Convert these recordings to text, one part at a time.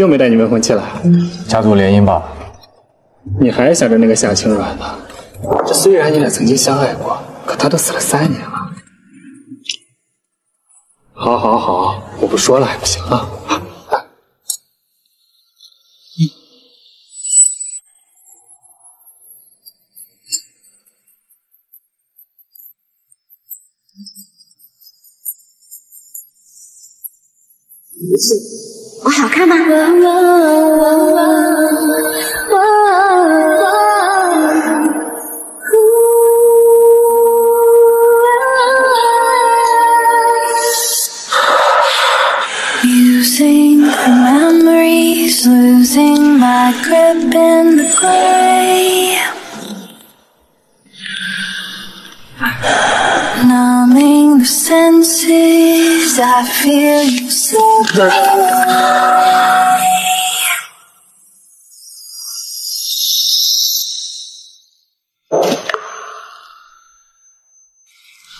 又没带你未婚妻来，家族联姻吧？你还想着那个夏青软呢？这虽然你俩曾经相爱过，可他都死了3年了。好，好，好，我不说了还不行啊？ 我好看吗？I feel you so high.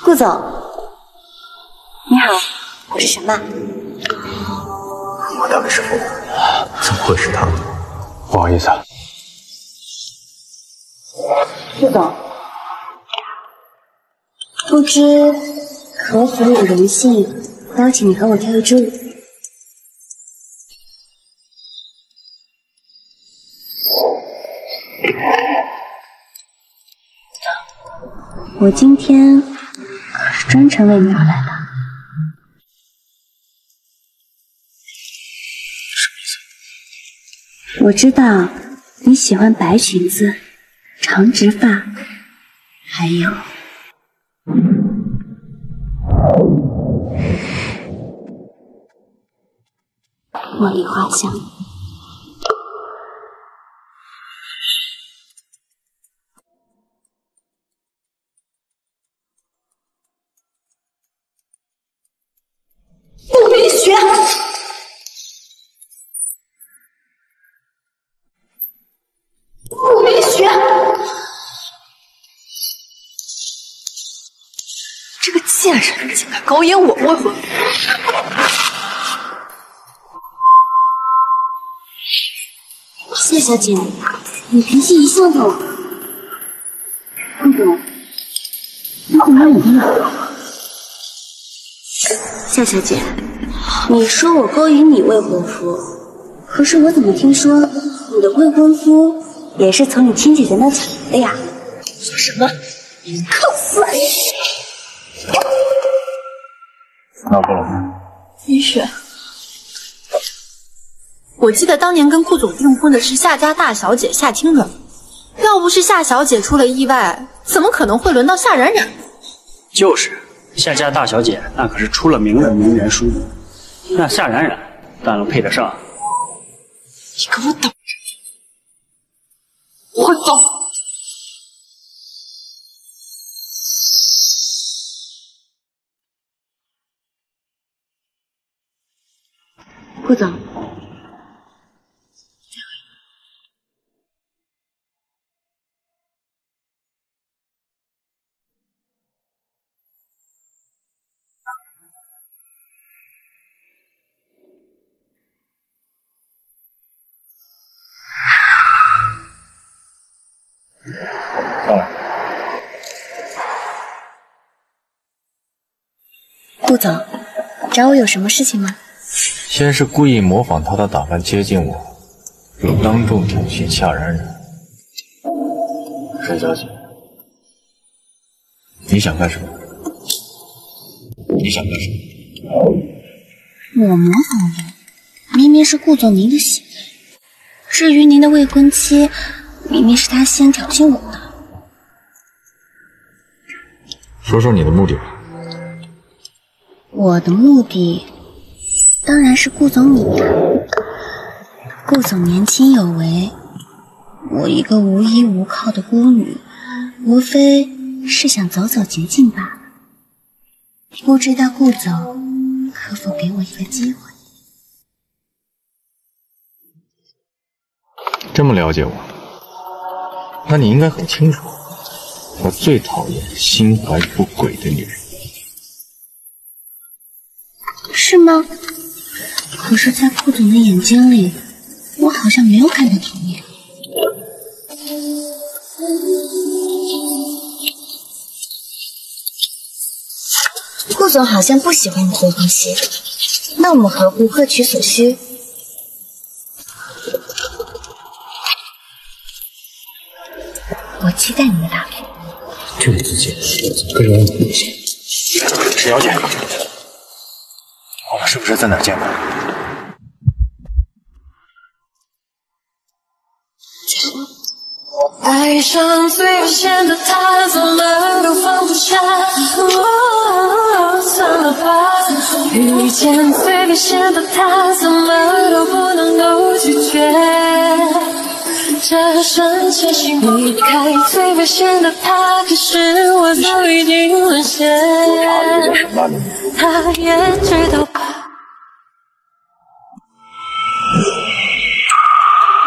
顾总，你好，我是沈曼。我大概是疯了，怎么会是他？不好意思啊，顾总，不知可否有荣幸？ 邀请你和我跳一支舞。我今天可是专程为你而来的。什么意思？我知道你喜欢白裙子、长直发，还有。 茉莉花香，不允许！不允许！这个贱人竟敢勾引我未婚夫！ 夏小姐，你脾气一向好。顾总，你怎么也了？夏小姐，你说我勾引你未婚夫，可是我怎么听说你的未婚夫也是从你亲姐姐那抢来的呀？说什么？你靠死！那不了吗？允许。 我记得当年跟顾总订婚的是夏家大小姐夏青软，要不是夏小姐出了意外，怎么可能会轮到夏冉冉？就是，夏家大小姐那可是出了名的名媛淑女，那夏冉冉当然配得上。你给我等着，我会报复。 顾总，到了。顾总，找我有什么事情吗？ 先是故意模仿他的打扮接近我，又当众挑衅夏冉冉。沈小姐，你想干什么？你想干什么？我模仿的，明明是顾总您的行为。至于您的未婚妻，明明是他先挑衅我的。说说你的目的吧。我的目的。 当然是顾总你呀！顾总年轻有为，我一个无依无靠的孤女，无非是想走走捷径罢了。不知道顾总可否给我一个机会？这么了解我，那你应该很清楚，我最讨厌心怀不轨的女人。是吗？ 可是，在顾总的眼睛里，我好像没有看到童颜。顾总好像不喜欢我红旗，那我们何不各取所需？ 我期待你的答复。这个自己可容易不行。沈小姐，我们是不是在哪儿见过？爱上最危险的他，怎么都放不下。算了吧，遇见最危险的他，怎么都不能够拒绝。 这深情是离开最危险的他，可是我早已经沦陷。他也知道。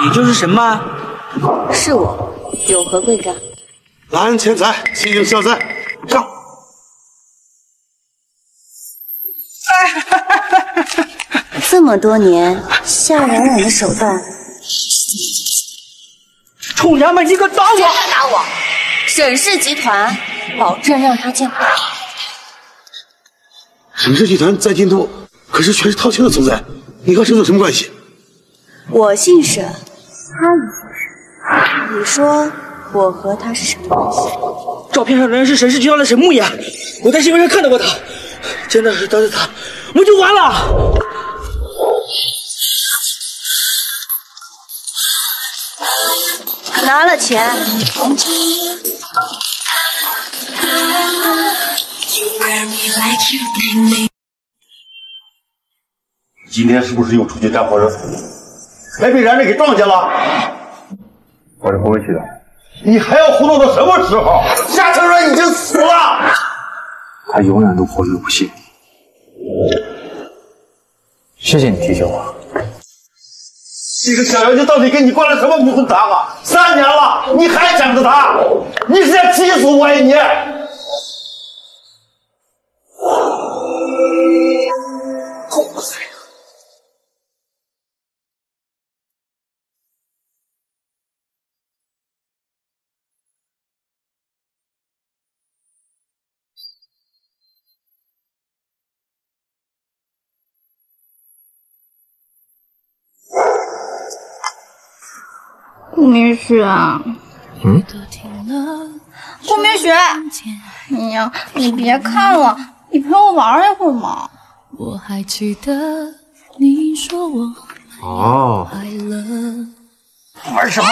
你就是神吗？是我，有何贵干？蓝钱财，吸引消灾，上！这么多年，夏冉冉的手段。 臭娘们，你敢打我！谁敢打我？沈氏集团保证让他见不得。沈氏集团在京都可是全是套圈的存在，你和沈总什么关系？我姓沈，他也姓沈，你说我和他是什么关系？照片上的人是沈氏集团的沈慕言，我在新闻上看到过他，真的是得罪他，我就完了。 拿了钱，今天是不是又出去干活了？还被冉冉给撞见了。我是不会去的。你还要胡闹到什么时候？夏承软已经死了，他永远都活在不幸。谢谢你提醒我。 这个小妖精到底给你灌了什么迷魂汤啊？3年了，你还想着她？你是要气死我呀你！顾明雪，顾明雪，哎呀，你别看了，你陪我玩一会儿嘛。我还记得你说我哦，玩什么？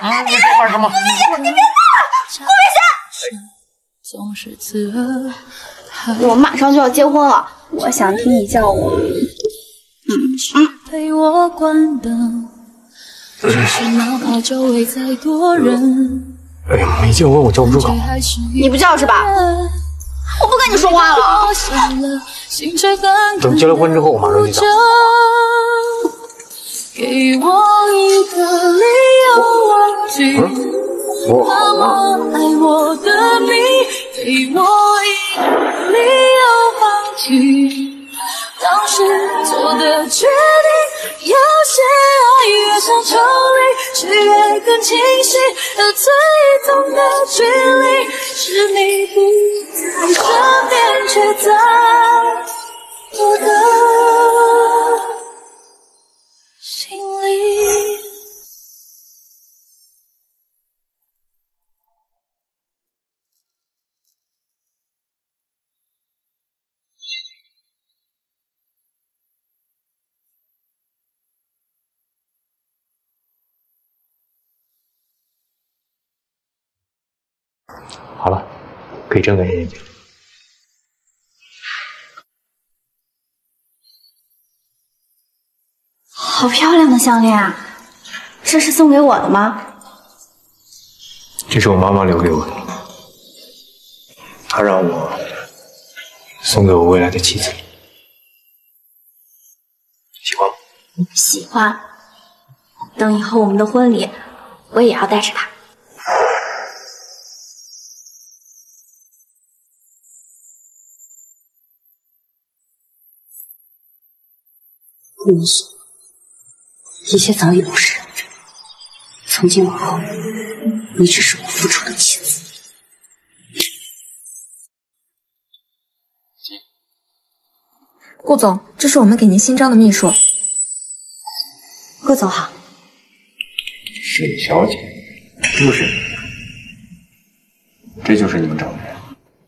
啊，你在玩什么？顾明雪，你别闹了，顾明雪。我马上就要结婚了，我想听你叫我。陪我关灯。 就是哪怕周围再多人，哎呀，没见过我叫不住口，你不叫是吧？我不跟你说话了。等结了婚之后，我马上就走。我好吗？ 当时做的决定，有些爱越想抽离，却越更清晰。而最痛的距离，是你不在身边，却在我的心里。好了，可以睁开眼睛。好漂亮的项链啊！这是送给我的吗？这是我妈妈留给我的，她让我送给我未来的妻子。喜欢吗？喜欢。等以后我们的婚礼，我也要带着它。一切早已不是。从今往后，你只是我复仇的棋子。顾总，这是我们给您新招的秘书。顾总好。沈小姐，陆沈，这就是你们找的人。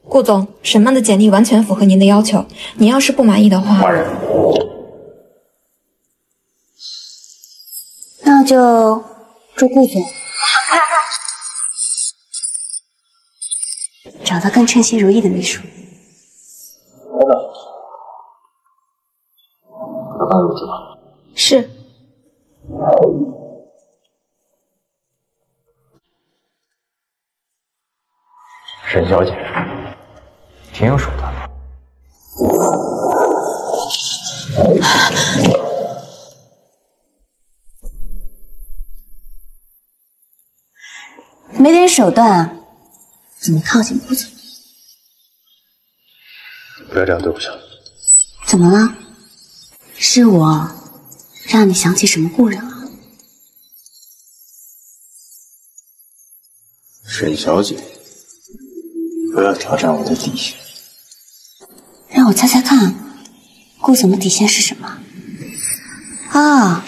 顾总，沈曼的简历完全符合您的要求，您要是不满意的话，换人，那就祝顾总找到更称心如意的秘书。等等，我的班入职了。是。沈小姐。 挺有手段的。没点手段啊，怎么靠近顾总？不要这样对我笑。怎么了？是我让你想起什么故人了？沈小姐，不要挑战我的底线。 让我猜猜看，顾总的底线是什么？啊、哦，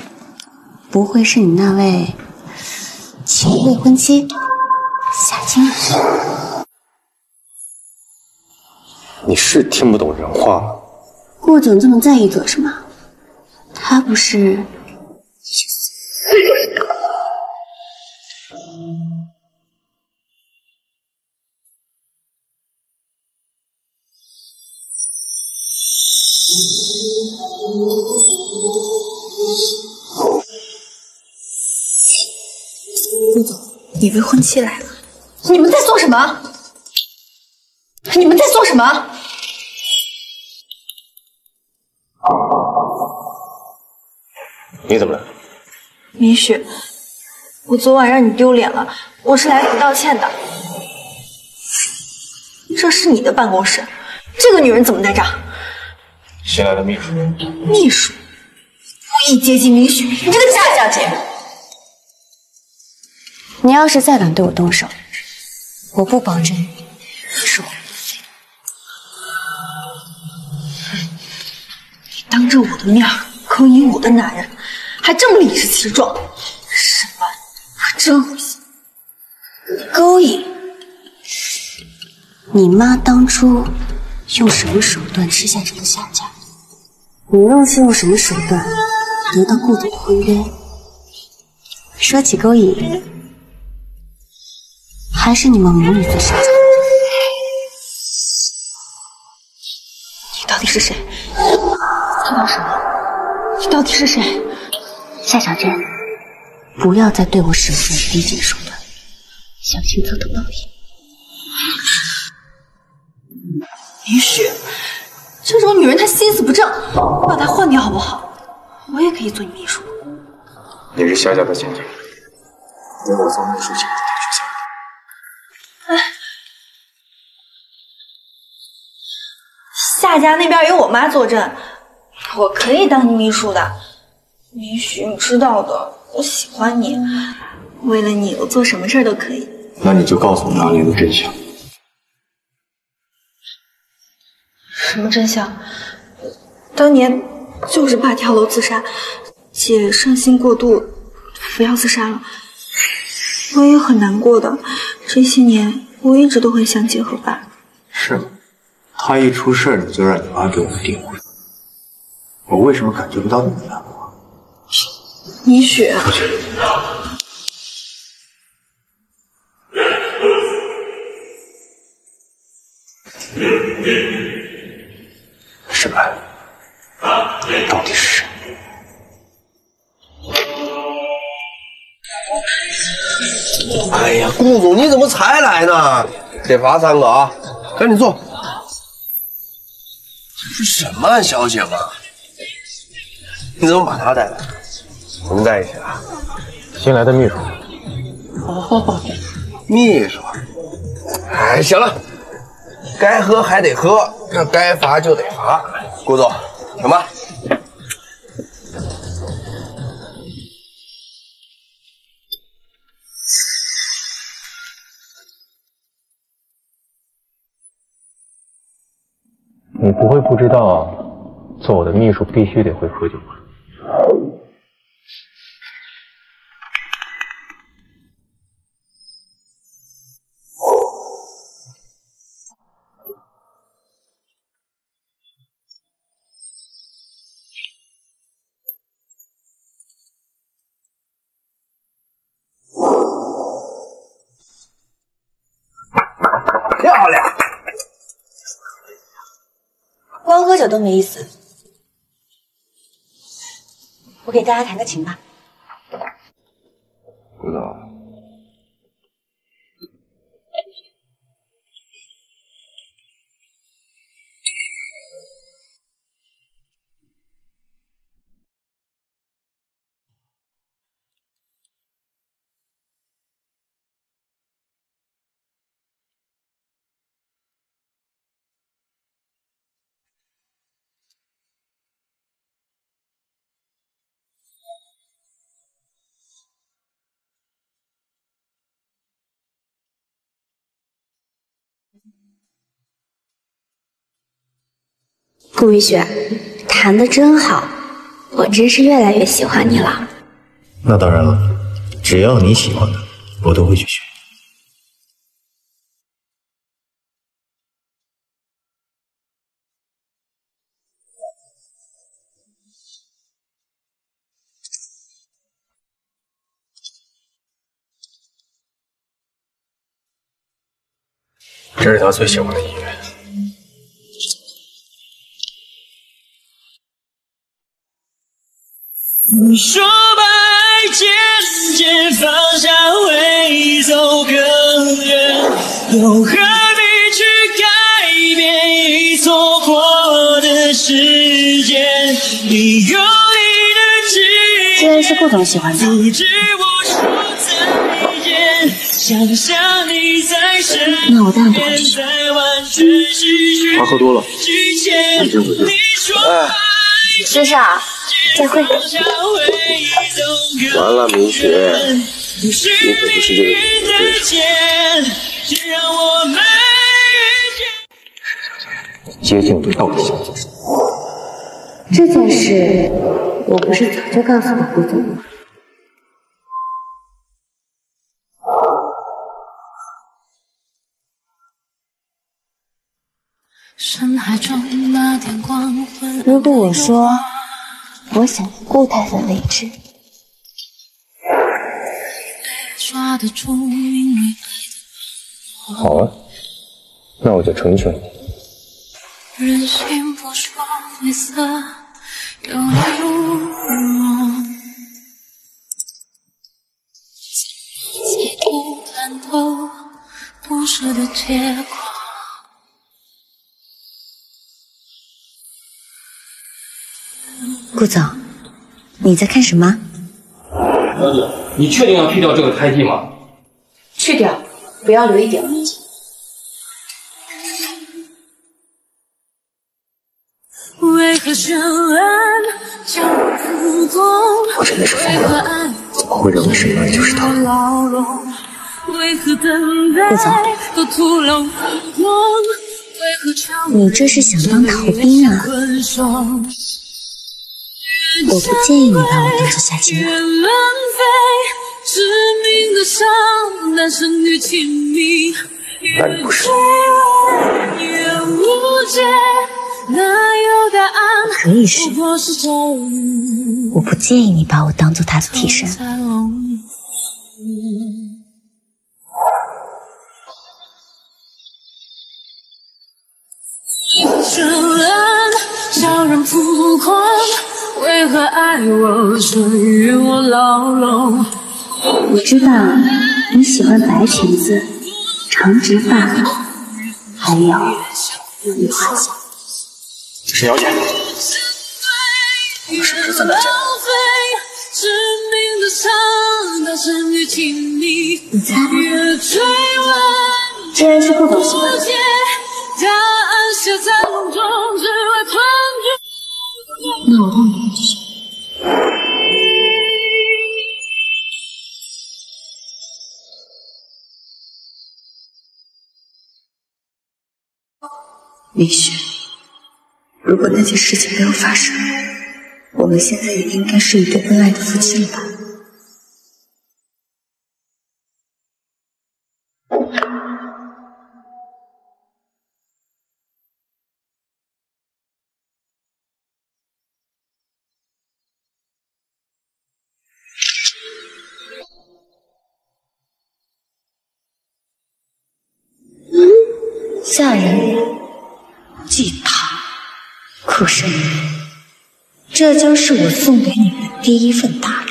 不会是你那位前未婚妻夏青吧？你是听不懂人话吗？顾总这么在意做什么？他不是……顾总，你未婚妻来了！你们在做什么？你们在做什么？你怎么了？米雪，我昨晚让你丢脸了，我是来给你道歉的。这是你的办公室，这个女人怎么在这儿？ 新来的秘书，秘书故意接近米雪，你这个夏小姐！你要是再敢对我动手，我不保证你是我的妃。你当着我的面勾引我的男人，还这么理直气壮，沈曼，可真恶心！勾引？你妈当初用什么手段吃下这个夏家？ 你又是用什么手段得到顾总的婚约？说起勾引，还是你们母女最擅长。你到底是谁？你到什么？你到底是谁？夏小姐，不要再对我使用这种低级手段，小心遭到报应。于是。 这种女人她心思不正，你把她换掉好不好？我也可以做你秘书。你是夏家的前景，给我做秘书请你退出夏家。哎，夏家那边有我妈坐镇，我可以当你秘书的。也许你知道的，我喜欢你，为了你我做什么事都可以。那你就告诉我那里的真相。 什么真相？当年就是爸跳楼自杀，姐伤心过度，服药自杀了。我也很难过的，这些年我一直都很想姐和爸。是吗？他一出事你就让你妈给我们订婚，我为什么感觉不到你的难过？米雪，沈曼，到底是谁？哎呀，顾总，你怎么才来呢？得罚3个啊！赶紧坐。这是沈曼小姐吗？你怎么把她带来？我们在一起了。新来的秘书。哦，秘书。哎，行了。 该喝还得喝，这该罚就得罚。顾总，行吧。你不会不知道，做我的秘书必须得会喝酒吧？漂亮，光喝酒都没意思。我给大家弹个琴吧。不早。顾雨雪，弹得真好，我真是越来越喜欢你了。那当然了，只要你喜欢的，我都会去学。这是他最喜欢的音乐。 你说把爱渐渐放下会走更远，又何必去改变已错过的时间？你有你的既然是顾总喜欢的，不知我说再见，想象你在身边，那我当然不会说。他喝多了，你真不对。哎，先生。 再会。完了，明雪，你可不是这个女的对手。接近不到底线。这件事，我不是早就告诉了顾总吗？ 如果我说我想顾太太为之，好啊，那我就成全你。人心扑朔迷色，有来无往，企图看透不舍的结果。 顾总，你在看什么？小姐，你确定要去掉这个胎记吗？去掉，不要留一点痕迹。我真的是疯了，怎么会认为什么人就是他？顾总，你这是想当逃兵啊？ 我不建议你把我当做下棋了。那你不是？我可以是，我不建议你把我当做他的替身。为何爱我，终于我牢笼？我知道你喜欢白裙子、长直发，还有茉莉花香。沈小姐，我们是不是在打架？你猜吧，既然是顾总喜欢的。 那我问你，明雪，如果那件事情没有发生，我们现在也应该是一对恩爱的夫妻了吧？下人祭堂，可是这将是我送给你们的第一份大礼。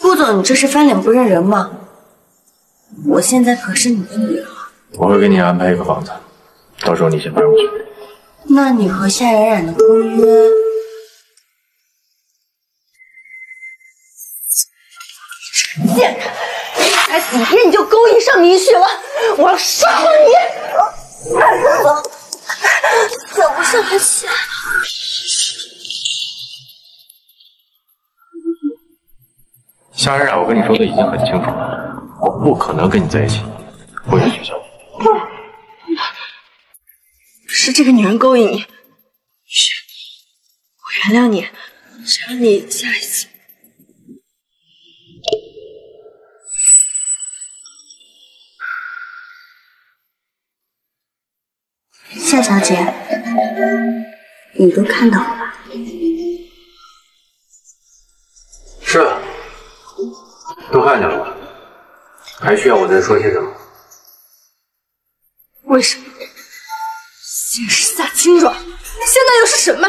顾总，你这是翻脸不认人吗？我现在可是你的女人了。我会给你安排一个房子，到时候你先搬过去。那你和夏冉冉的婚约？贱人，你才几天你就勾引上明旭了，我要杀了你！怎么上得去？ 夏冉冉，我跟你说的已经很清楚了，我不可能跟你在一起，不允许。是这个女人勾引你，是，我原谅你，只要你下一次。夏小姐，你都看到了吧？是啊。 都看见了，还需要我再说些什么？为什么？先是夏青软，现在又是什么？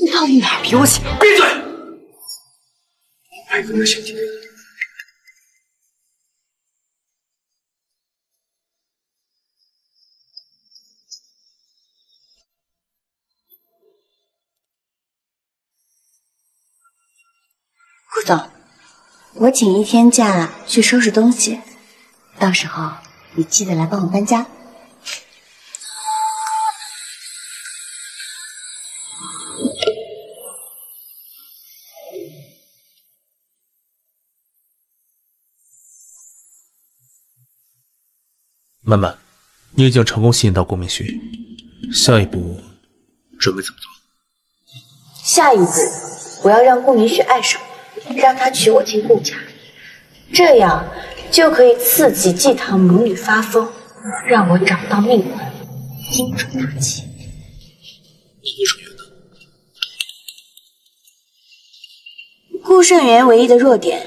你到底哪儿比我强？闭嘴！还跟他相亲？顾总。 我请一天假去收拾东西，到时候你记得来帮我搬家。曼曼，你已经成功吸引到顾明旭，下一步准备怎么做？下一步，我要让顾明旭爱上我。 让他娶我进顾家，这样就可以刺激祭堂母女发疯，让我找到命根，精准打击。顾胜元呢？顾胜元唯一的弱点，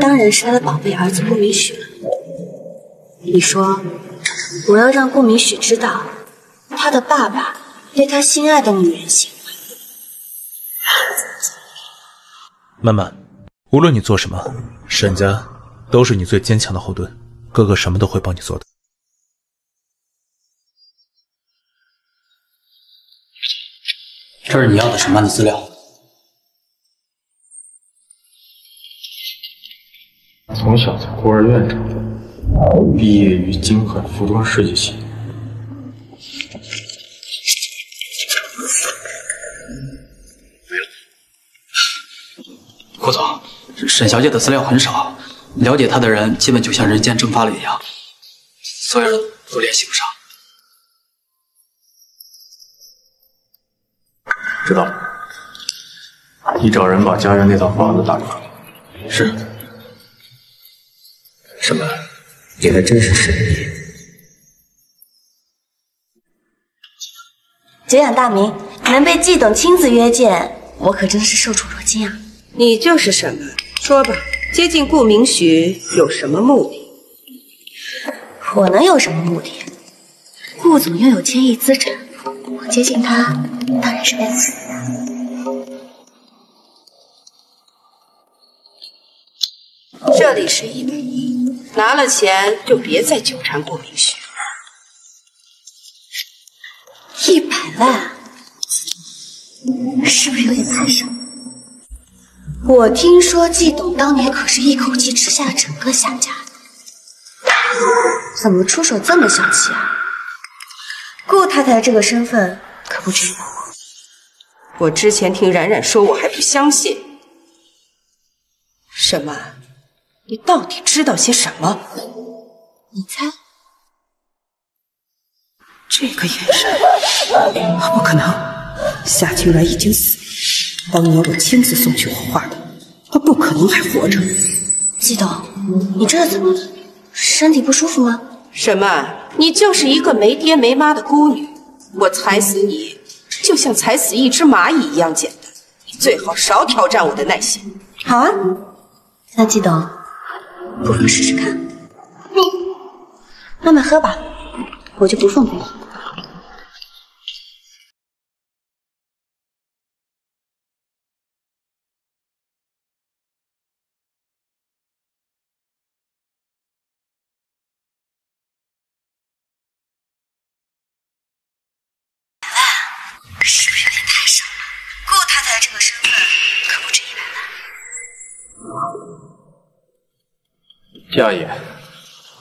当然是他的宝贝儿子顾明许了。你说，我要让顾明许知道，他的爸爸对他心爱的女人行为。 曼曼，无论你做什么，沈家都是你最坚强的后盾。哥哥什么都会帮你做的。这是你要的沈曼的资料。从小在孤儿院长大，毕业于京海服装设计系。没有。 顾总，沈小姐的资料很少，了解她的人基本就像人间蒸发了一样，所有人都联系不上。知道了，你找人把家园那套房子打给我。是。什么？你还真是神医。久仰大名，能被季董亲自约见，我可真是受宠若惊啊！ 你就是沈曼，说吧，接近顾明许有什么目的？我能有什么目的？顾总拥有1000亿资产，我接近他当然是该死的。这里是100亿，拿了钱就别再纠缠顾明许。100万，是不是有点太少？ 我听说季董当年可是一口气吃下了整个夏家，怎么出手这么详细啊？顾太太这个身份可不只有我。我之前听冉冉说，我还不相信。沈曼，你到底知道些什么？你猜？这个眼神，不可能。 夏青然已经死了，当年我亲自送去火化的，他不可能还活着。季董，你这是怎么了？身体不舒服吗？沈曼，你就是一个没爹没妈的孤女，我踩死你，就像踩死一只蚂蚁一样简单。你最好少挑战我的耐心。好啊，那季董，不妨试试看。慢慢喝吧，我就不奉陪你。 夏野，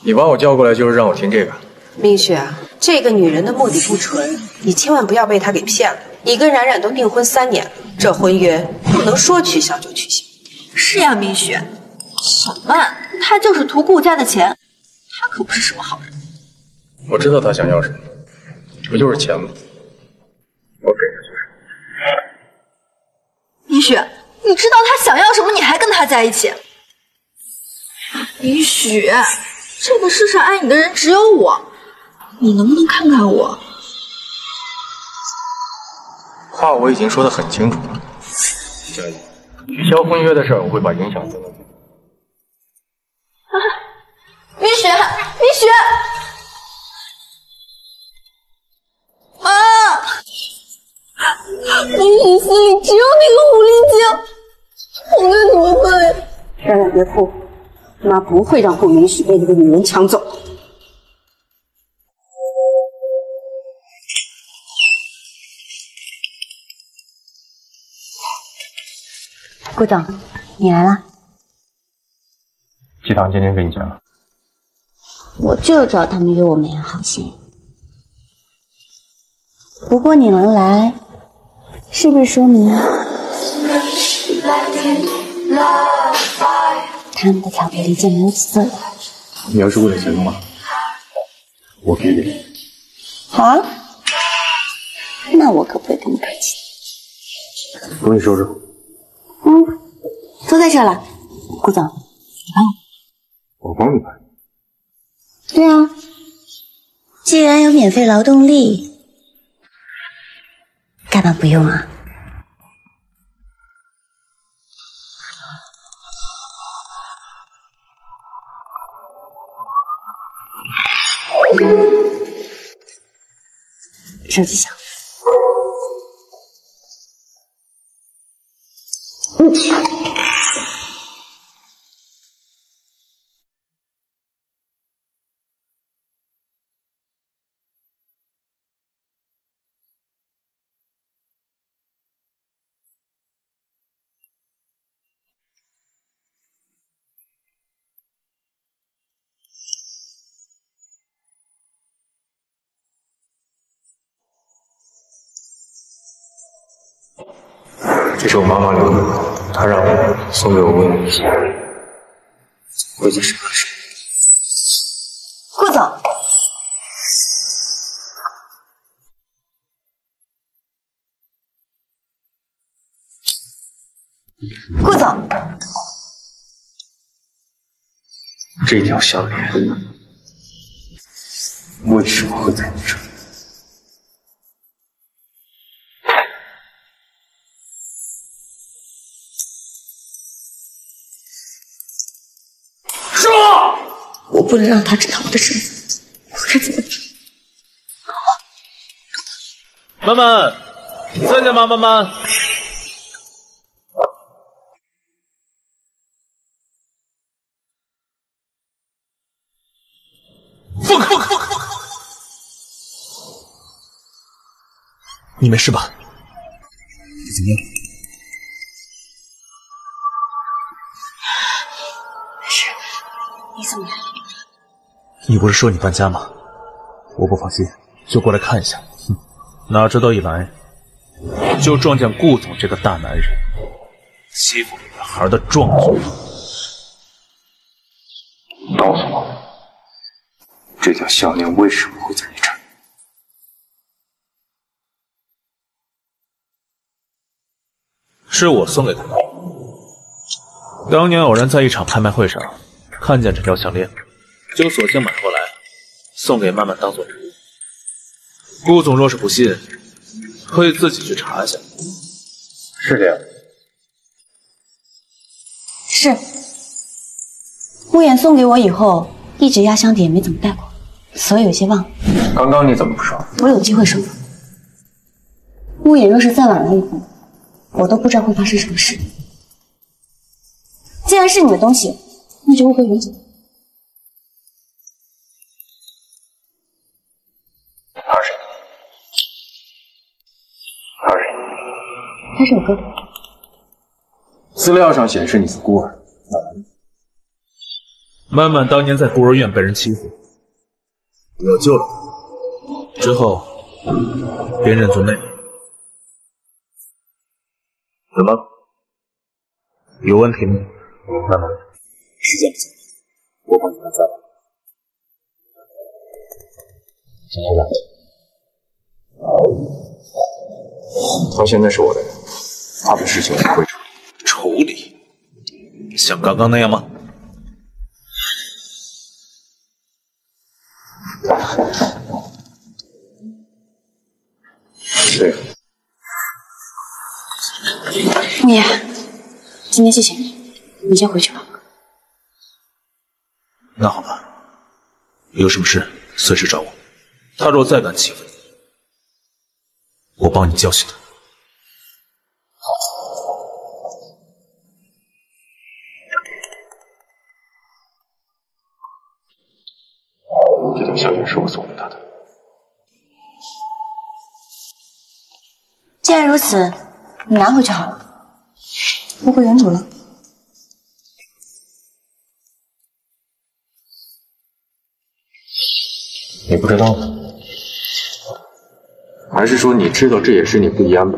你把我叫过来就是让我听这个。明雪，这个女人的目的不纯，你千万不要被她给骗了。你跟冉冉都订婚3年了，这婚约不能说取消就取消。是呀，明雪，沈曼她就是图顾家的钱，她可不是什么好人。我知道她想要什么，不就是钱吗？我给她就是。明雪，你知道她想要什么，你还跟她在一起？ 雨雪，这个世上爱你的人只有我，你能不能看看我？话我已经说得很清楚了，佳怡，取消婚约的事儿我会把影响责任给你。雨雪，雨雪，妈，我死里只有那个狐狸精，我该怎么办呀？冉冉别哭。 妈不会让顾允许被那个女人抢走。顾总，你来了。鸡汤今天给你讲了。我就知道他们约我没安好心。不过你能来，是不是说明他们的条件离间没有起色了。你要是为了钱的话，我给你。好啊，那我可不会跟你客气。我给你收拾。嗯，都在这了。顾总，你帮我。我帮你办。对啊，既然有免费劳动力，干嘛不用啊？ 手机响。嗯。这是我妈妈留的，她让我送给我闺女。我已经舍不得。顾总，顾总，这条项链为什么会在你这里？ 我不能让他知道我的身份，我该怎么办？曼曼，在呢吗？曼曼，放开！你没事吧？你怎么样？ 没事，你怎么来了？你不是说你搬家吗？我不放心，就过来看一下。哼，哪知道一来就撞见顾总这个大男人欺负女孩的壮举。告诉我，这条项链为什么会在你这儿？是我送给他的。 当年偶然在一场拍卖会上看见这条项链，就索性买回来送给曼曼当做礼物。顾总若是不信，可以自己去查一下。是这样。是。慕言送给我以后，一直压箱底也没怎么带过，所以有些忘了。刚刚你怎么不说？我有机会说。慕言若是再晚来一步，我都不知道会发生什么事。 既然是你的东西，那就物归原主。他是谁？他是我哥哥。资料上显示你是孤儿。曼曼当年在孤儿院被人欺负，我救了她，之后便认作妹妹。怎么？有问题吗？ 慢慢，时间不早，我帮你搬家吧。陈老板，发现那是我的人，他的事情我会处理。像刚刚那样吗？对。慕言，今天谢谢你。 你先回去吧。那好吧，有什么事随时找我。他若再敢欺负你，我帮你教训他。好。这条项链是我送给他的。既然如此，你拿回去好了，物归原主了。 你不知道吗？还是说你知道这也是你故意安排？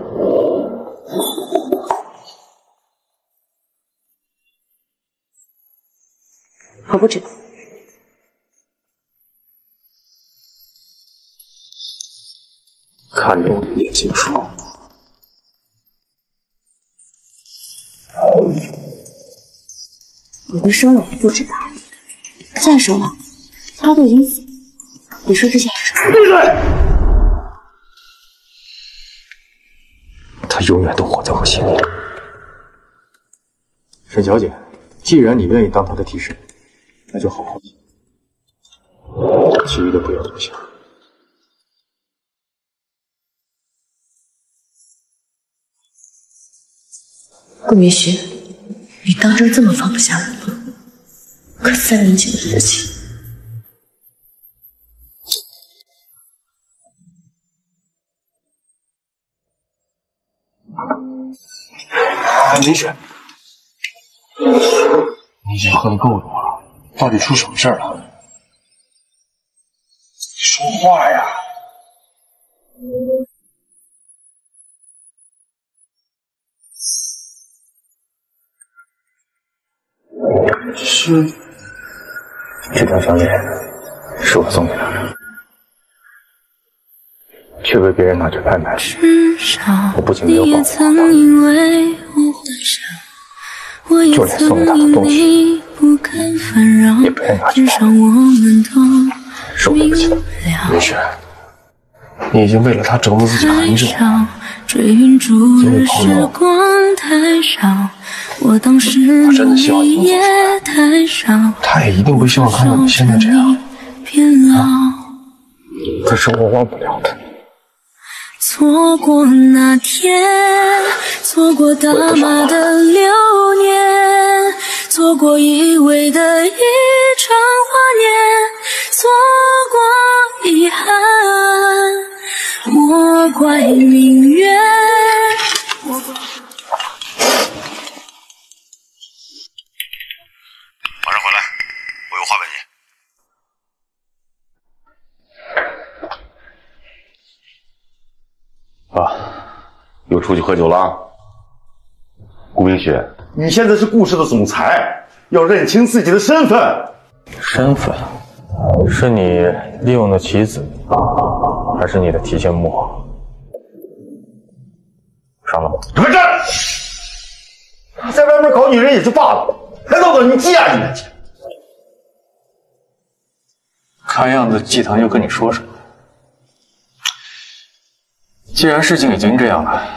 我不知道。看着我的眼睛说。我都说了我不知道。再说了，他都已经死了。 你说这些是什么？闭嘴！他永远都活在我心里。沈小姐，既然你愿意当他的替身，那就好好做，其余的不要多想。顾明旭，你当真这么放不下我吗？可3年前的事情。 没事，你已经喝的够多了，到底出什么事儿了？说话呀！这条项链是我送给他的，却被别人拿去拍卖。我不仅没有保护他。 我也曾因你不堪烦扰，至少我们都明了。没事，你已经为了他折磨自己很久了。因为朋友，我真的希望你能，他也一定会希望看到你现在这样。可是我忘不了他。 错过那天，错过大马的流年，错过一味的一场华年，错过遗憾，我怪命运。马上回来，我有话问你。啊，又出去喝酒了？顾明雪，你现在是顾氏的总裁，要认清自己的身份。身份？是你利用的棋子，还是你的提线木偶？上楼！混账！在外面搞女人也就罢了，还闹到你鸡眼里来！看样子季腾又跟你说什么。 既然事情已经这样了，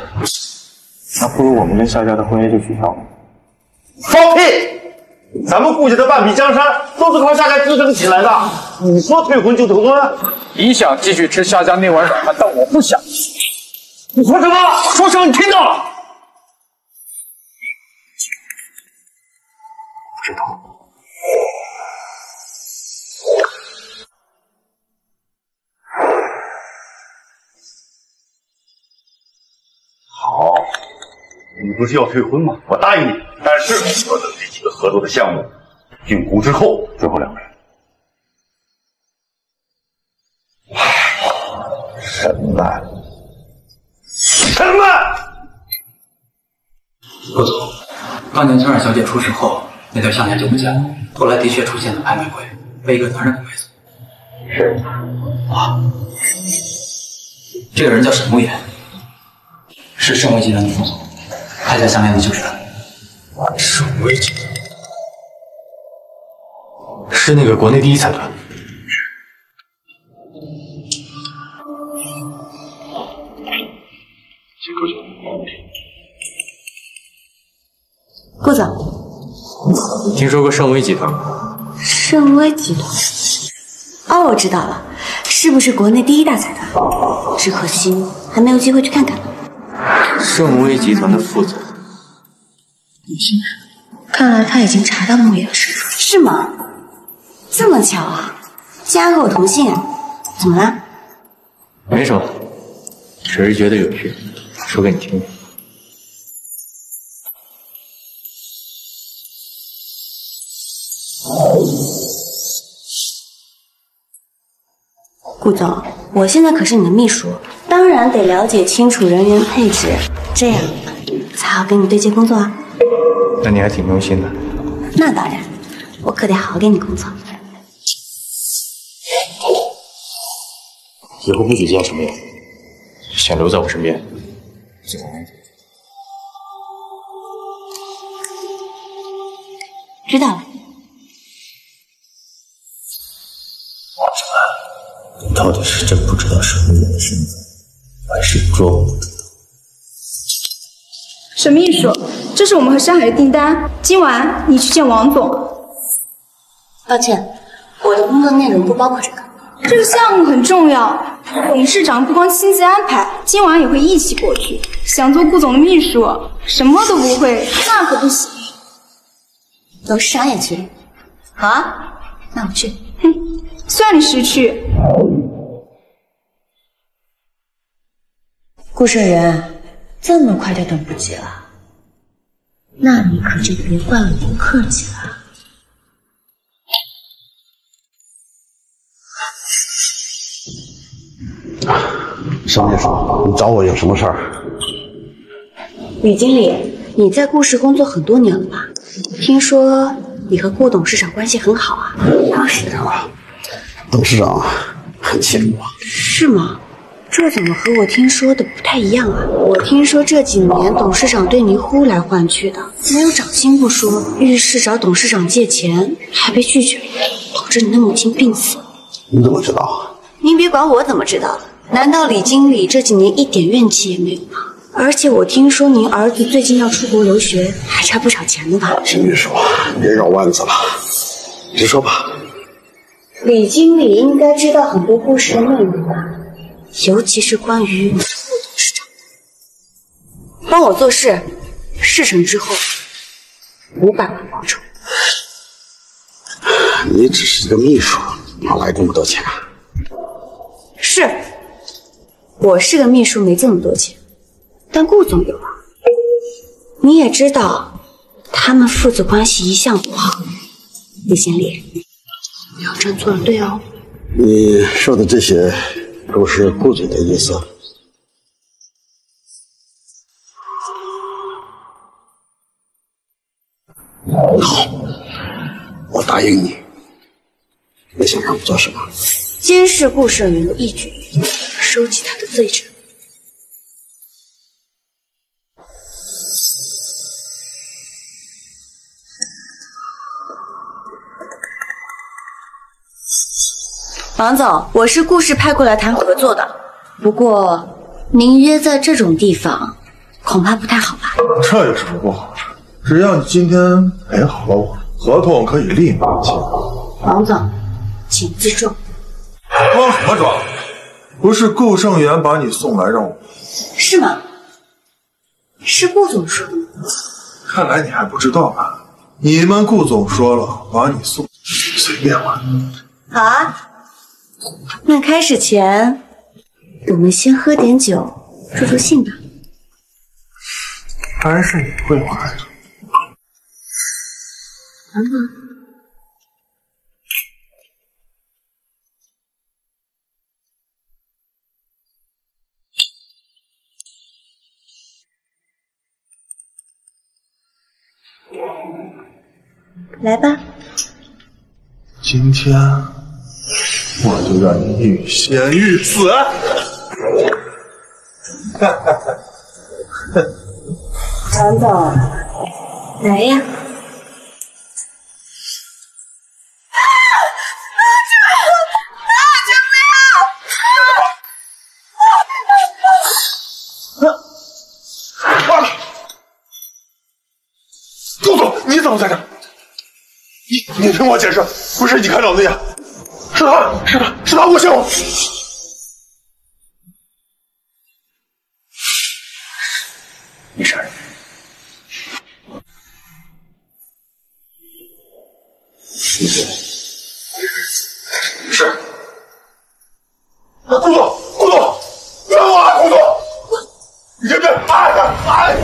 那不如我们跟夏家的婚约就取消了。放屁！咱们顾家的半壁江山都是靠夏家支撑起来的，你说退婚就退婚？你想继续吃夏家那碗软饭，但我不想。你说什么？说什么？你听到了？不知道。 你不是要退婚吗？我答应你，但是我等这几个合作的项目竣工之后，最后2个人。什么？顾总，当年江二小姐出事后，那对项链就不见了。后来的确出现了拍卖会，被一个男人给买走。是啊，这个人叫沈慕言，是盛威集团的副总。 他家项链的就是他，是魏集团，是那个国内第一财团。请喝酒。顾总，听说过盛威集团吗？盛威集团，哦，我知道了，是不是国内第一大财团？只可惜还没有机会去看看。 盛威集团的副总，你姓沈？看来他已经查到穆爷的身份，是吗？这么巧啊，竟然和我同姓，怎么了？没什么，只是觉得有趣，说给你听听。顾总，我现在可是你的秘书。 当然得了解清楚人员配置，这样才好给你对接工作啊。那你还挺用心的。那当然，我可得好好给你工作。以后不许见什么人，想留在我身边，就得安静。知道了。你到底是真不知道沈慕言的身份？ 还是装不知道。沈秘书，这是我们和山海的订单，今晚你去见王总。抱歉，我的工作内容不包括这个。这个项目很重要，董事长不光亲自安排，今晚也会一起过去。想做顾总的秘书，什么都不会，那可不行。董事长也去？好啊，那我去。哼，算你识趣。 顾圣人，这么快就等不及了，那你可就别怪我不客气了。沈秘书，你找我有什么事儿？吕经理，你在顾氏工作很多年了吧？听说你和顾董事长关系很好啊？那是啊，董事长很器重我。是吗？ 这怎么和我听说的不太一样啊？我听说这几年董事长对您呼来唤去的，没有涨薪不说，遇事找董事长借钱还被拒绝，导致您的母亲病死。你怎么知道？您别管我怎么知道的，难道李经理这几年一点怨气也没有吗？而且我听说您儿子最近要出国留学，还差不少钱呢吧？沈秘书，你别绕弯子了，直说吧。李经理应该知道很多故事的内容吧？ 尤其是关于顾董事长，帮我做事，事成之后500万报酬。你只是一个秘书，哪来这么多钱啊？是，我是个秘书，没这么多钱，但顾总有啊。你也知道，他们父子关系一向不好。李经理，你要站错了队哦。你说的这些。 都是顾总的意思。好，我答应你。你想让我做什么？监视顾舍云的一举一动，收集他的罪证。 王总，我是顾氏派过来谈合作的，不过您约在这种地方，恐怕不太好吧？这有什么不好？只要你今天陪好了我，合同可以立马签。王总，请自重。装什么装？不是顾胜元把你送来让我？是吗？是顾总说的吗？看来你还不知道啊！你们顾总说了，把你送随便玩。好啊。 那开始前，我们先喝点酒助助兴吧。还是你会玩呀！等等，来吧。今天。 我就让你欲仙欲死！哈哈哈！王总，来呀！啊！救命！啊！顾总，你怎么在这？你听我解释，不是你看到我那样。 是他，是他，是他诬陷我！没事。谢谢。是。啊，顾总，顾总，冤枉啊，顾总！你这边，哎！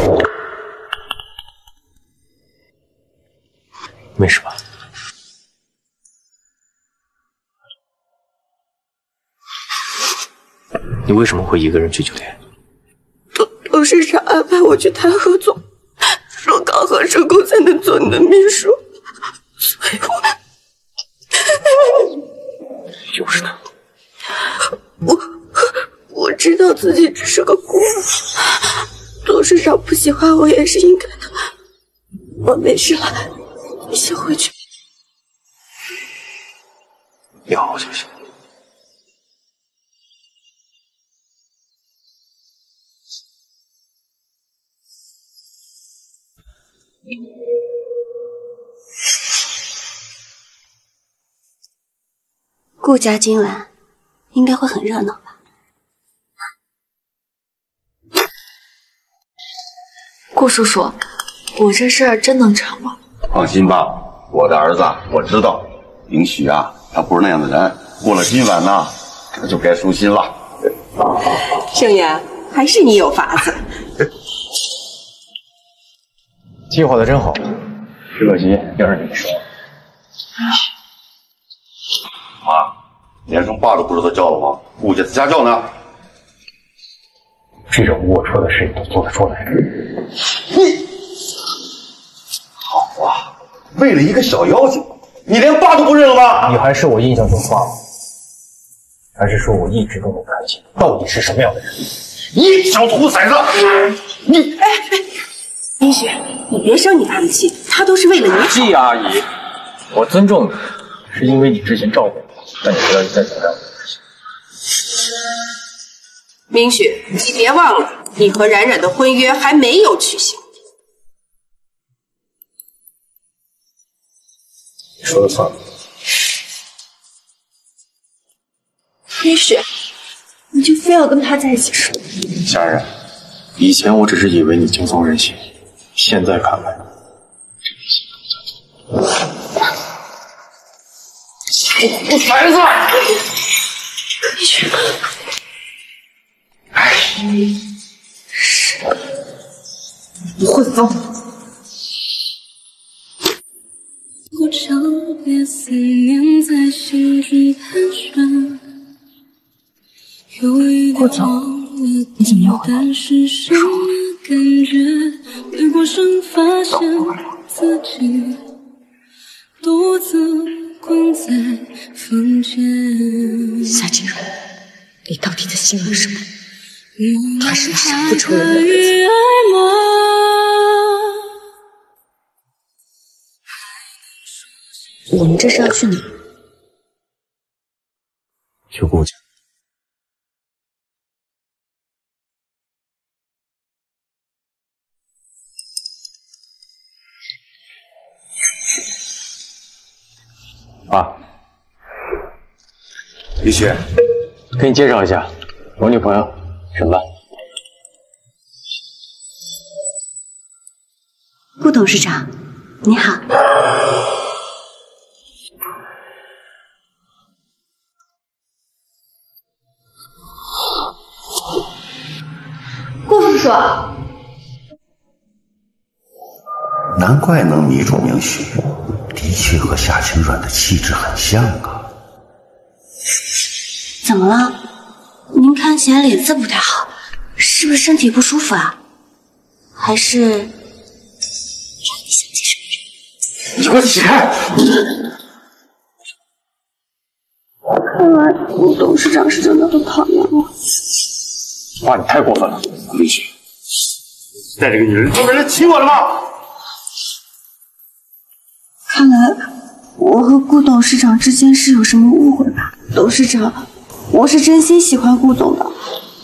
没事吧？ 你为什么会一个人去酒店？董事长安排我去谈合作，说刚和成功才能做你的秘书，所以我又是他。我知道自己只是个姑娘，董事长不喜欢我也是应该的。我没事了，你先回去。你好好休息。 顾家今晚应该会很热闹吧？顾叔叔，我这事儿真能成吗？放心吧，我的儿子我知道，明许啊，他不是那样的人。过了今晚呢，他就该舒心了。盛元，还是你有法子。计划的真好，只可惜要是你们说。啊 妈，连声爸都不知道叫了吗？顾家的家教呢？这种龌龊的事你都做得出来？你好啊！为了一个小妖精，你连爸都不认了吗？你还是我印象中爸吗？还是说我一直都没看清到底是什么样的人？你小兔崽子！你哎哎，明雪，你别生你爸的气，他都是为了你好。季阿姨，我尊重你，是因为你之前照顾我。 那你不要再挑战我的底线。明雪，你别忘了，你和冉冉的婚约还没有取消。你说的算。明雪，你就非要跟他在一起是吗？夏冉，以前我只是以为你轻松任性，现在看来，真是心痛惨。 我孩子，你去。哎，是，不会疯。多久别思念在心中盘旋。顾总，你怎么又回来了？是什么感觉？自己独自困在房间。夏静茹，你到底在心疼什么？怕是想不出来的日子。 我们这是要去哪？去顾家。啊，雨雪，给你介绍一下，我女朋友沈曼。顾董事长，你好。 难怪能迷住明雪，的确和夏晴软的气质很像啊。怎么了？您看起来脸色不太好，是不是身体不舒服啊？还是让你想起什么人？你给我起开！看来吴董事长是真的很讨厌我。哇，你太过分了，明雪！ 带这个女人专门来娶我的吗？看来我和顾董事长之间是有什么误会吧？董事长，我是真心喜欢顾总的，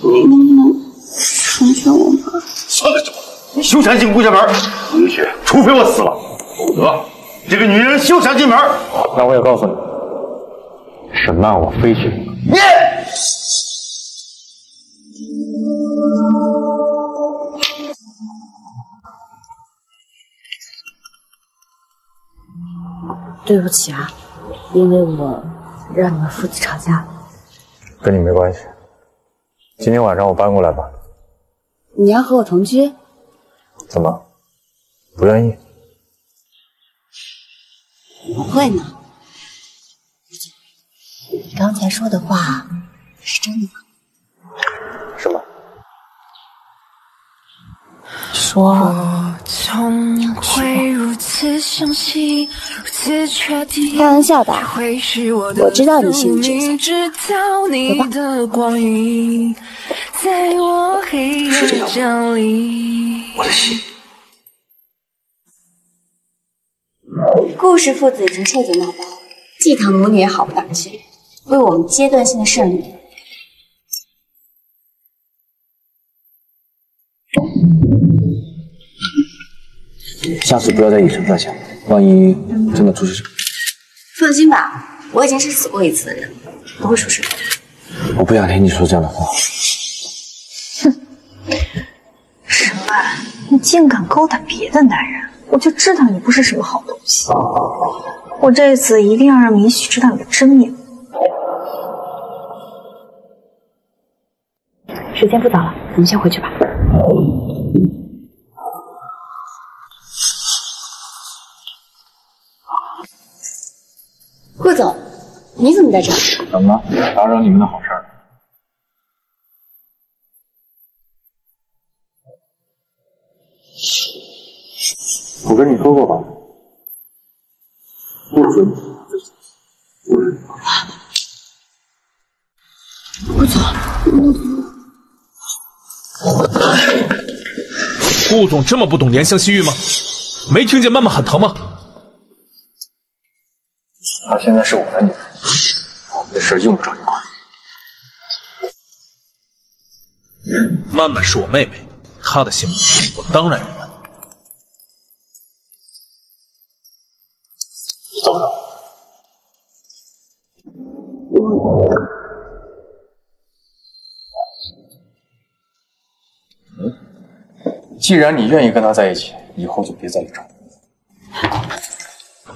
你能不能成全我吗？算了，你休想进顾家门！明雪，除非我死了，否则这个女人休想进门。那我也告诉你，沈曼，我非娶你。 对不起啊，因为我让你们父子吵架了，跟你没关系。今天晚上我搬过来吧。你要和我同居？怎么，不愿意？不会呢。你刚才说的话是真的吗？什么？说。 会如此详细，如此确定。开玩笑的，我知道你心里这想。走吧。是这样吗？我的心。顾氏父子已经彻底闹掰，季唐母女也好不到去，为我们阶段性的胜利。 下次不要在以身犯险，万一真的出事。放心吧，我已经是死过一次的人，不会出事。我不想听你说这样的话。哼，沈曼，你竟敢勾搭别的男人，我就知道你不是什么好东西。我这次一定要让明许知道你的真面目。时间不早了，我们先回去吧。 顾总，你怎么在这儿？怎么了？打扰你们的好事儿。我跟你说过吧，不准你。顾总，顾总这么不懂怜香惜玉吗？没听见妈妈喊疼吗？ 她现在是我的女人，我们的事用不着你管。曼曼是我妹妹，她的心我当然有份。你等等，既然你愿意跟她在一起，以后就别再来找我。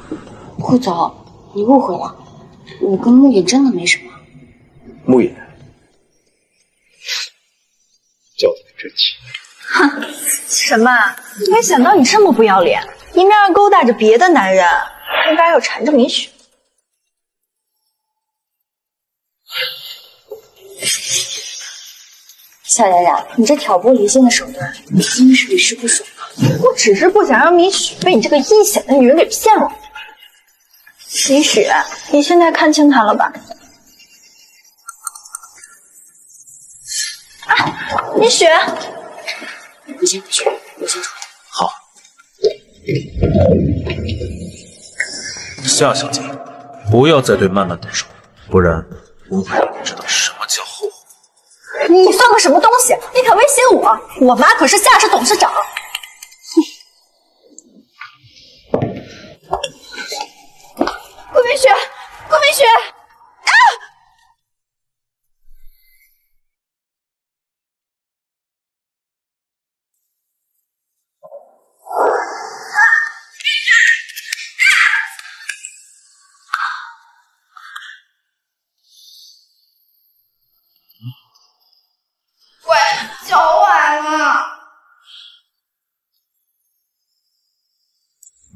顾总。 你误会了，我跟慕言真的没什么。慕言，叫你真气。哼，沈曼，没想到你这么不要脸，一面勾搭着别的男人，一边又缠着明雪。夏冉冉，你这挑拨离间的手段，已经是屡试不爽了。我只是不想让米许被你这个阴险的女人给骗了。米许，你现在看清他了吧？啊，米许，你先出去，我先出去。好。夏小姐，不要再对曼曼动手，不然我会让你知道什么叫后悔。 你算个什么东西？你敢威胁我？我妈可是夏氏董事长。顾明雪，顾明雪，啊！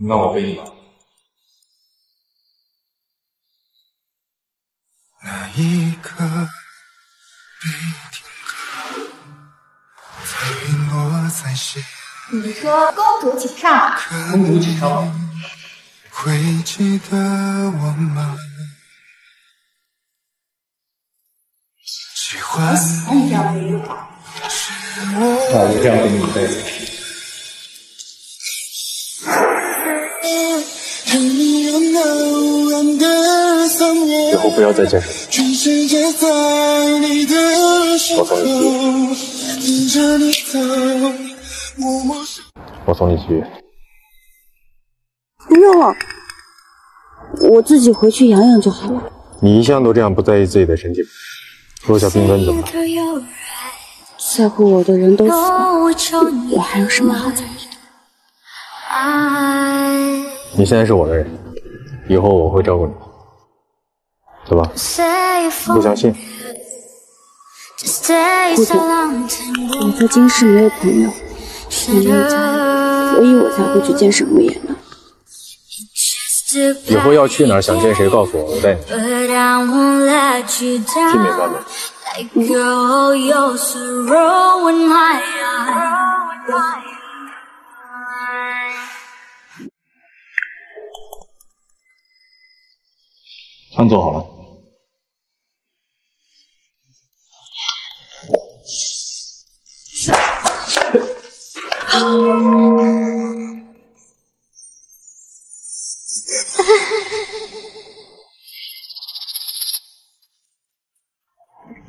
那我背你吧。那一刻被定格，才陨落在心里。你说公主请上啊！公主请上啊！会记得我吗？喜欢你这样背我，那我这样背你一辈子。 以后不要再见识我。我送你去。不用了，我自己回去养养就好了。你一向都这样不在意自己的身体，落下病根怎么办？在乎我的人都死了，我还有什么好在意？ 你现在是我的人，以后我会照顾你，走吧。不相信？顾总，我在京师没有朋友，也没有家人，所以我才会去见沈慕言的。以后要去哪儿，想见谁，告诉我，我带你去。避免冒昧。 汤做好了，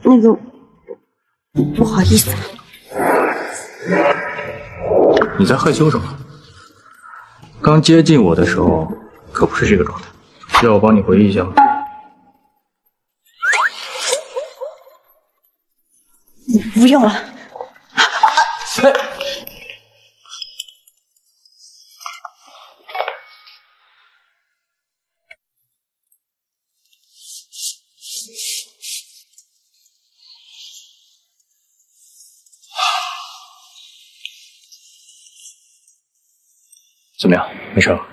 那个不好意思，你在害羞什么？刚接近我的时候可不是这个状态，要我帮你回忆一下吗？ 不用了。哎，怎么样？没事吧？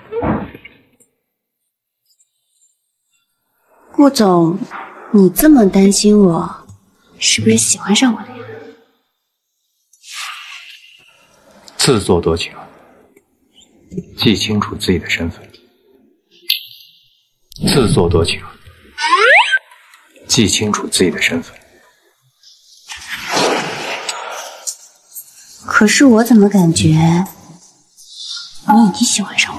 顾总，你这么担心我，是不是喜欢上我了呀？ 自作多情，记清楚自己的身份。自作多情，记清楚自己的身份。可是我怎么感觉你已经喜欢上我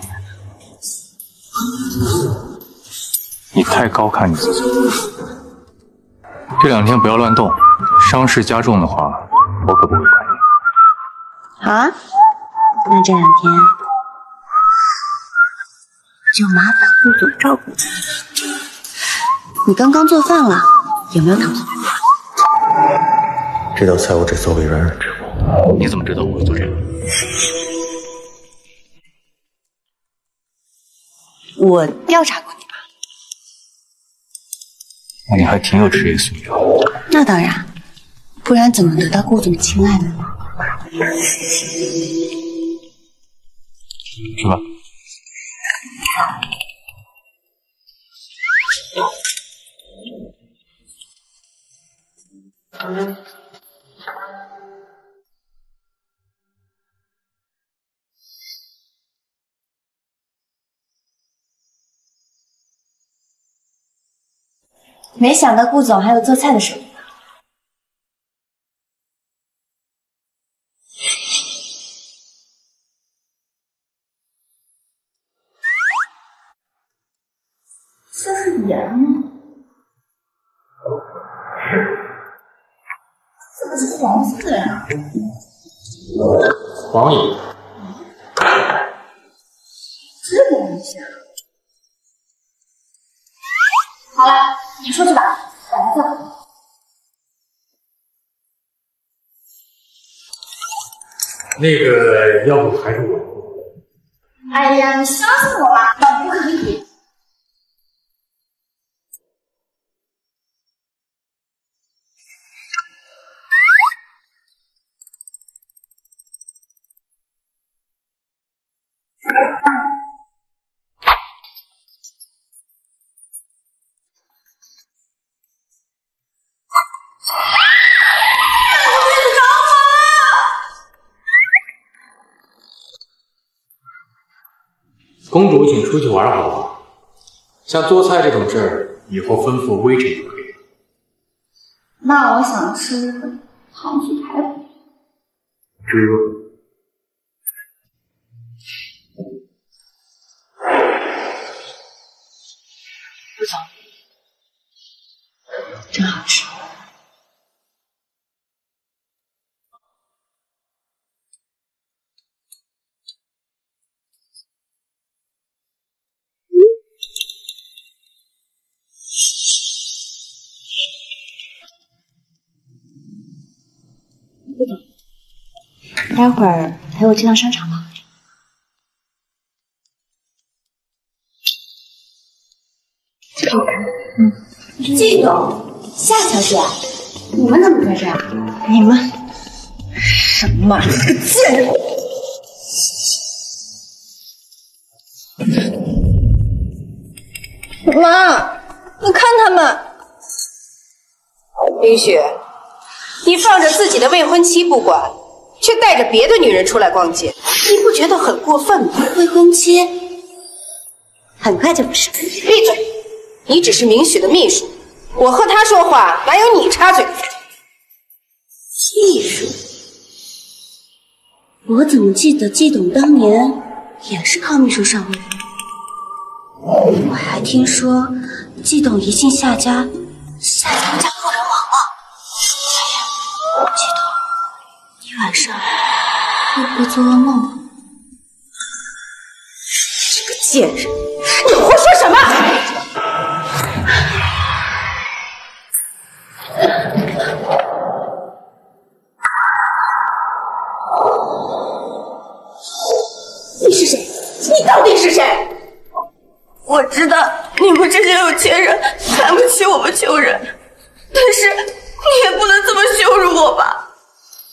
了？你太高看你自己。这两天不要乱动，伤势加重的话，我可不会管你。 啊，那这两天就麻烦顾总照顾你。你刚刚做饭了，有没有躺下？这道菜我只做给软软吃过。你怎么知道我会做这个？我调查过你吧？那你还挺有职业素养。那当然，不然怎么得到顾总青睐呢？ 吃吧。没想到顾总还有做菜的手艺。 这是盐吗？这个是黄色的呀、黄油。这个东西啊！好了，你出去吧，我来做。那个，要不还是我做？哎呀，你相信我吧，我不可以。 公主，请出去玩好吗？像做菜这种事儿，以后吩咐微臣就可以了。那我想吃糖醋排骨。顾总，真好吃。待会儿陪我去趟商场吧。这个好看，这个夏小姐，你们怎么在这儿？你们什么？这个贱人！妈，你看他们，林雪，你放着自己的未婚妻不管。 却带着别的女人出来逛街，你不觉得很过分吗？未婚妻，很快就不是。闭嘴！你只是明雪的秘书，我和她说话哪有你插嘴的份？秘书，我怎么记得季董当年也是靠秘书上位？我还听说季董一进夏家，夏家破人亡了。季董。 晚上会不会做噩梦？这个贱人，你胡说什么？你是谁？你到底是谁？我知道你们这些有钱人看不起我们穷人，但是你也不能这么羞辱我吧？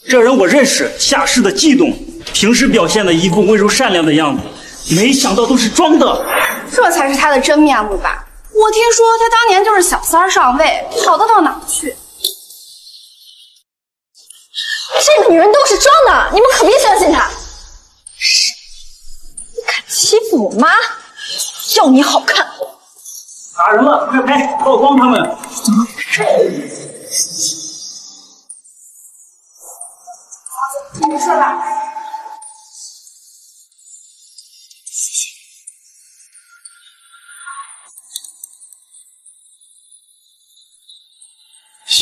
这人我认识，夏氏的季董，平时表现的一副温柔善良的样子，没想到都是装的。这才是他的真面目吧？我听说他当年就是小三上位，好得到哪去？这个女人都是装的，你们可别相信她。是，你敢欺负我妈，要你好看！打人了，快拍，曝光他们！怎么回事？ 你说吧，谢谢。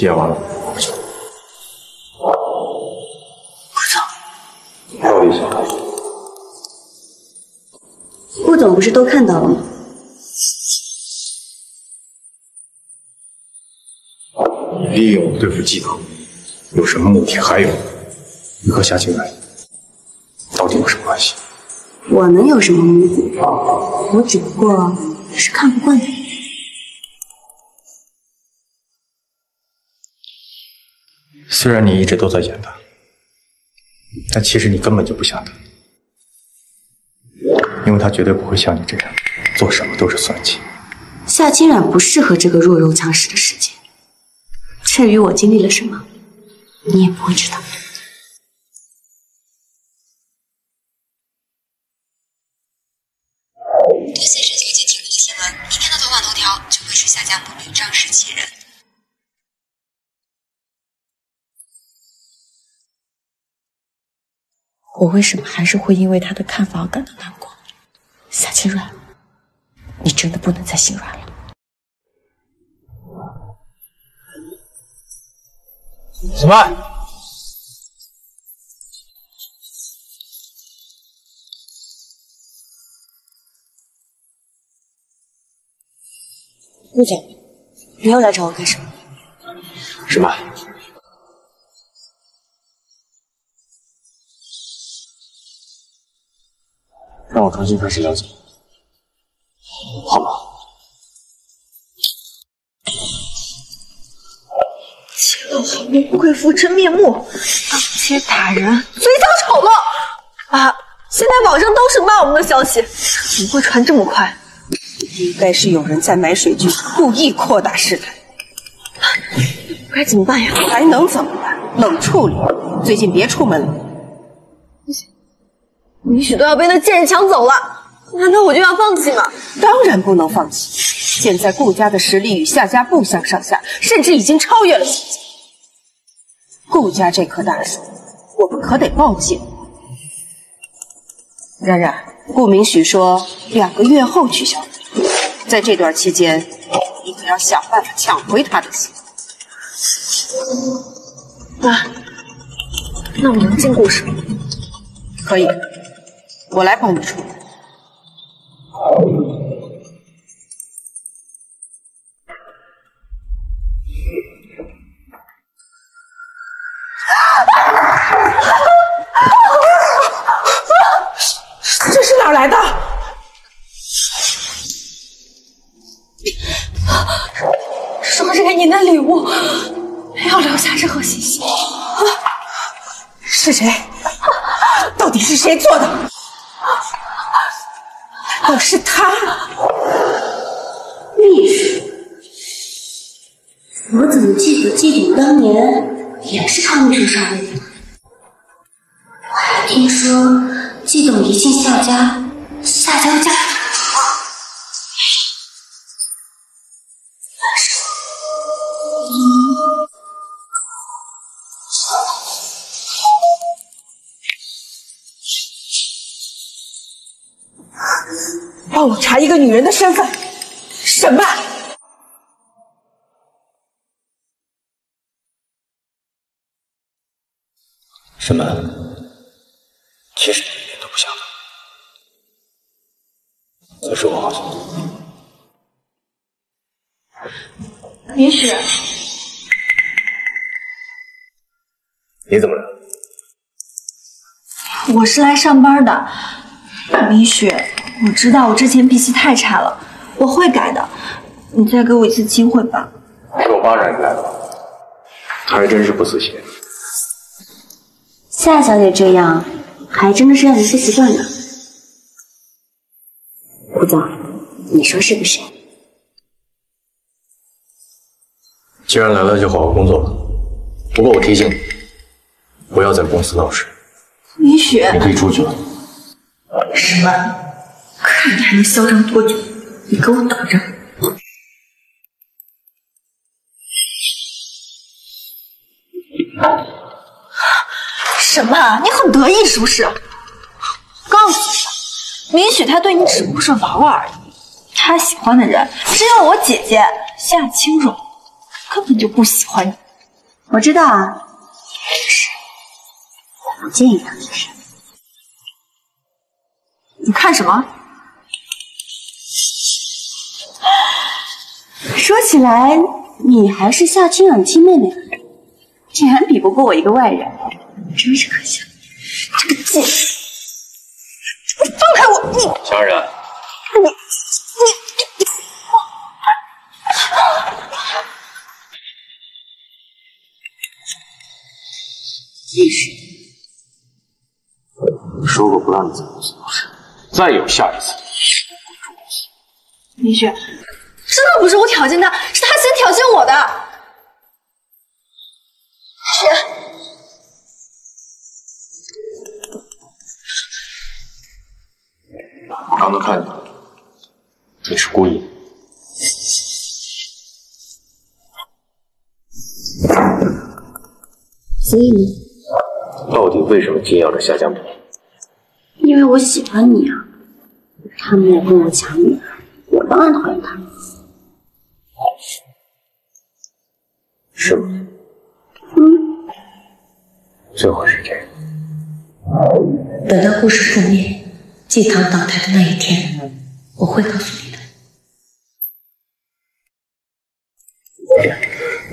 谢完了，我不去了。顾总，还有一小孩。顾总不是都看到了吗？你利用我对付季董，有什么目的？还有。 你和夏静然到底有什么关系？我能有什么目的？我只不过是看不惯你。虽然你一直都在演他，但其实你根本就不想他，因为他绝对不会像你这样做什么都是算计。夏静然不适合这个弱肉强食的世界。至于我经历了什么，你也不会知道。 这些事情已经听闻，明天的头版头条就会。是下降部女账17人。我为什么还是会因为他的看法而感到难过？夏清软，你真的不能再心软了。什么？ 陆总，你又来找我干什么？什么？让我重新开始了解，好吗？秦老好命，贵妇真面目，当街打人，嘴角丑陋。啊，现在网上都是骂我们的消息，怎么会传这么快？ 应该是有人在买水军，故意扩大事态。该怎么办呀？还能怎么办？冷处理。最近别出门了。不行，李许都要被那贱人抢走了，难道我就要放弃吗？当然不能放弃。现在顾家的实力与夏家不相上下，甚至已经超越了夏家。顾家这棵大树，我们可得抱紧。冉冉，顾明许说2个月后取消。 在这段期间，你可要想办法抢回他的心。妈，那我能进顾氏吗？可以，我来帮你出。这是哪儿来的？ 说是给您的礼物，要留下任何信息。是谁？到底是谁做的？哦，是他，秘书。我怎么记得季董当年也是他们这上位的？我还听说季董一进夏家，夏家家。 帮我查一个女人的身份，什么？什么？其实一点都不像的。再说我好像。明许，你怎么了？我是来上班的，明许。 我知道我之前脾气太差了，我会改的。你再给我一次机会吧。是我爸让你来的，还真是不自信。夏小姐这样，还真的是让人不习惯呢。顾总，你说是不是？既然来了，就好好工作吧。不过我提醒你，不要在公司闹事。米雪，你可以出去了。什么？ 看你还能嚣张多久！你给我等着！什么？你很得意是不是？我告诉你，明许他对你只不过是玩玩而已。他喜欢的人只有我姐姐夏清荣，根本就不喜欢你。我知道啊，是，我不建议他做事。你看什么？ 说起来，你还是夏清染亲妹妹，竟然比不过我一个外人，真是可笑！这个贱，你放开我！你小冉，你，你是？我说过不让你在公司闹事，再有下一次，我滚出公司！明雪。 真的不是我挑衅他，是他先挑衅我的。我刚能看见，你是故意。所以呢？到底为什么偏要着夏家母？因为我喜欢你啊！他们也跟我抢你，我当然讨厌他们。是吗？嗯。最后是这样。等到故事覆灭，祭堂倒台的那一天，我会告诉你的。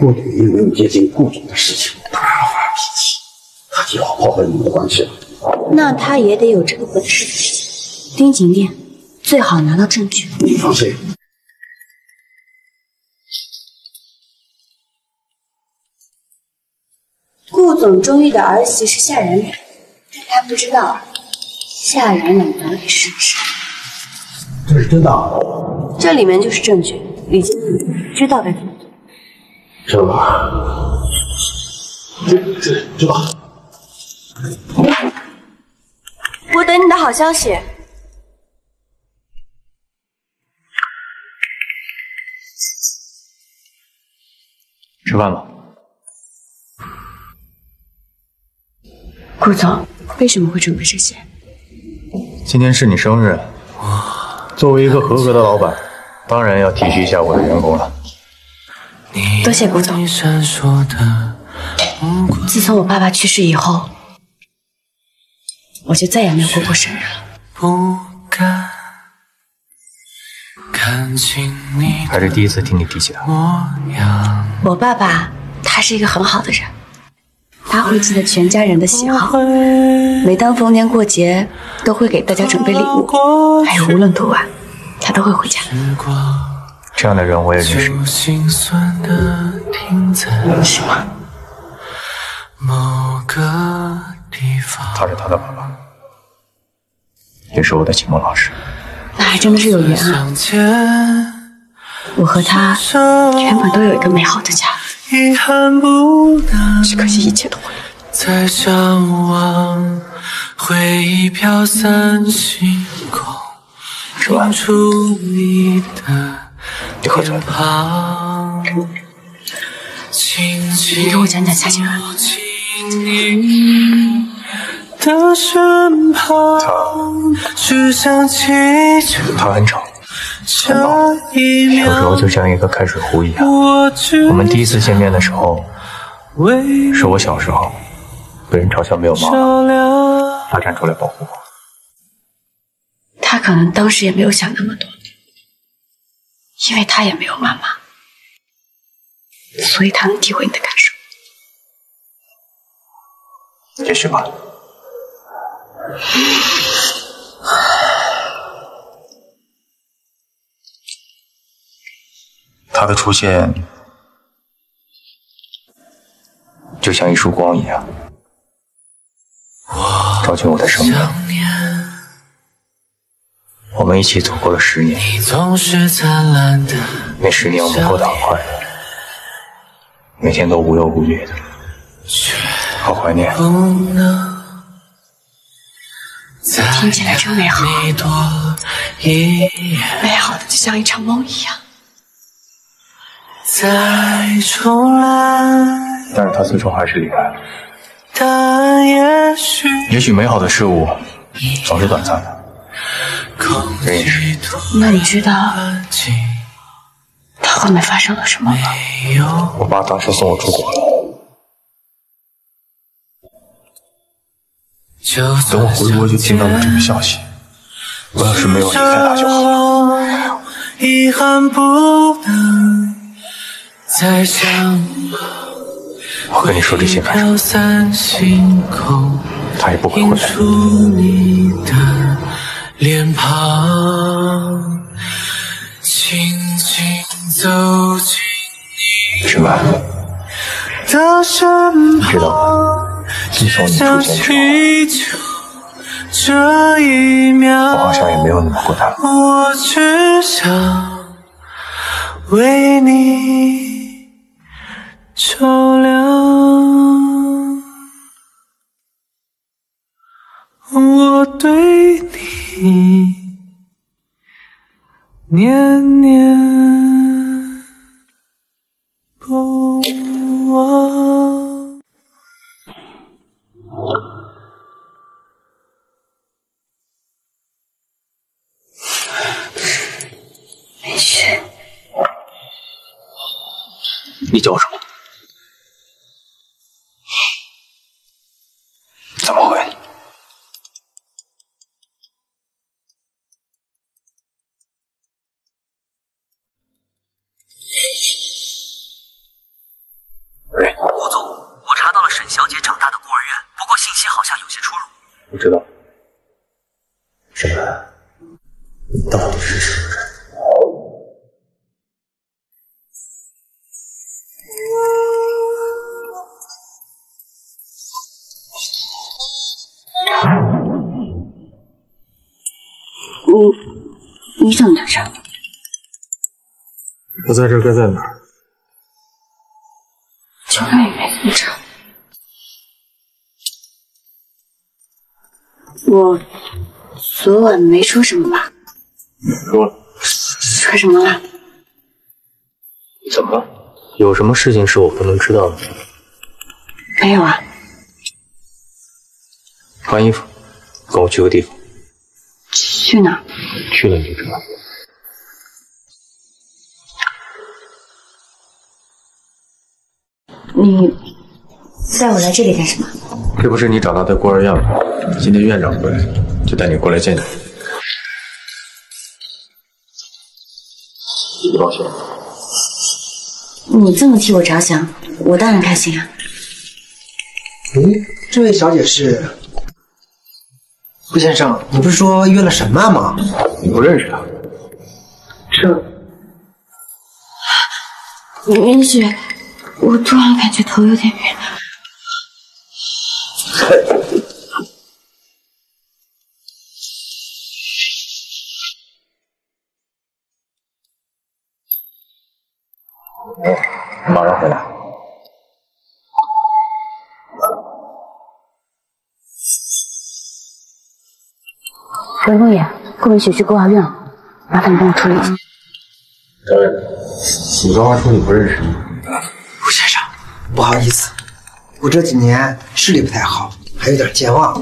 我就因为你接近顾总的事情大发脾气，他就要破坏你们的关系了。那他也得有这个本事。盯紧点，最好拿到证据。你放心。 顾总中意的儿媳是夏然，但他不知道夏然冷得也是事实。这是真的、啊。这里面就是证据，李经理知道该怎么做。知道吧？知道。我等你的好消息。吃饭了。 顾总为什么会准备这些？今天是你生日，作为一个合格的老板，当然要体恤一下我的员工了。多谢顾总。自从我爸爸去世以后，我就再也没有过生日了。还是第一次听你提起他。我爸爸他是一个很好的人。 他会记得全家人的喜好，每当逢年过节都会给大家准备礼物，还有无论多晚，他都会回家。这样的人我也认识。是吗？他是他的爸爸，也是我的启蒙老师。那还真的是有缘啊！我和他原本都有一个美好的家。 只可惜一切都毁了。吃完，你喝醉了。你给我讲讲夏静然。他很吵。 很闹，有时候就像一个开水壶一样。我们第一次见面的时候，是我小时候被人嘲笑没有妈妈，他站出来保护我。他可能当时也没有想那么多，因为他也没有妈妈，所以他能体会你的感受。也许吧。他的出现就像一束光一样，照进我的生命。我们一起走过了10年，那10年我们过得很快乐，每天都无忧无虑的，好怀念。听起来真美好，美好的就像一场梦一样。 再重来，但是他最终还是离开了。也许美好的事物总是短暂的。人也是。那你知道他后面发生了什么吗？我爸当时送我出国了。等我回国就听到了这个消息。我要是没有离开他就好了。遗憾不能。 我跟你说这些干什么？他也不会回来。吃饭。你知道吗？自从你出现之后，我好像也没有那么孤单了。 照亮我对你念念不忘。李教授，怎么会？胡总，我查到了沈小姐长大的孤儿院，不过信息好像有些出入。我知道。沈白，你到底是什么人？ 你上哪查？我在这儿该在哪儿？就那里没空查。我昨晚没说什么吧？说了。说什么了？怎么了？有什么事情是我不能知道的？没有啊。换衣服，跟我去个地方。 去哪？去了你就知道。你带我来这里干什么？这不是你长大的孤儿院吗？今天院长回来，就带你过来见见。你高兴？你这么替我着想，我当然开心啊。咦，这位小姐是？ 顾先生，你不是说约了沈曼吗？你不认识她？这，你允许？我突然感觉头有点晕。马上回来。 文公爷，顾文雪去孤儿院了，麻烦你帮我处理一下。张院长，你刚刚说你不认识顾先生，不好意思，我这几年视力不太好，还有点健忘。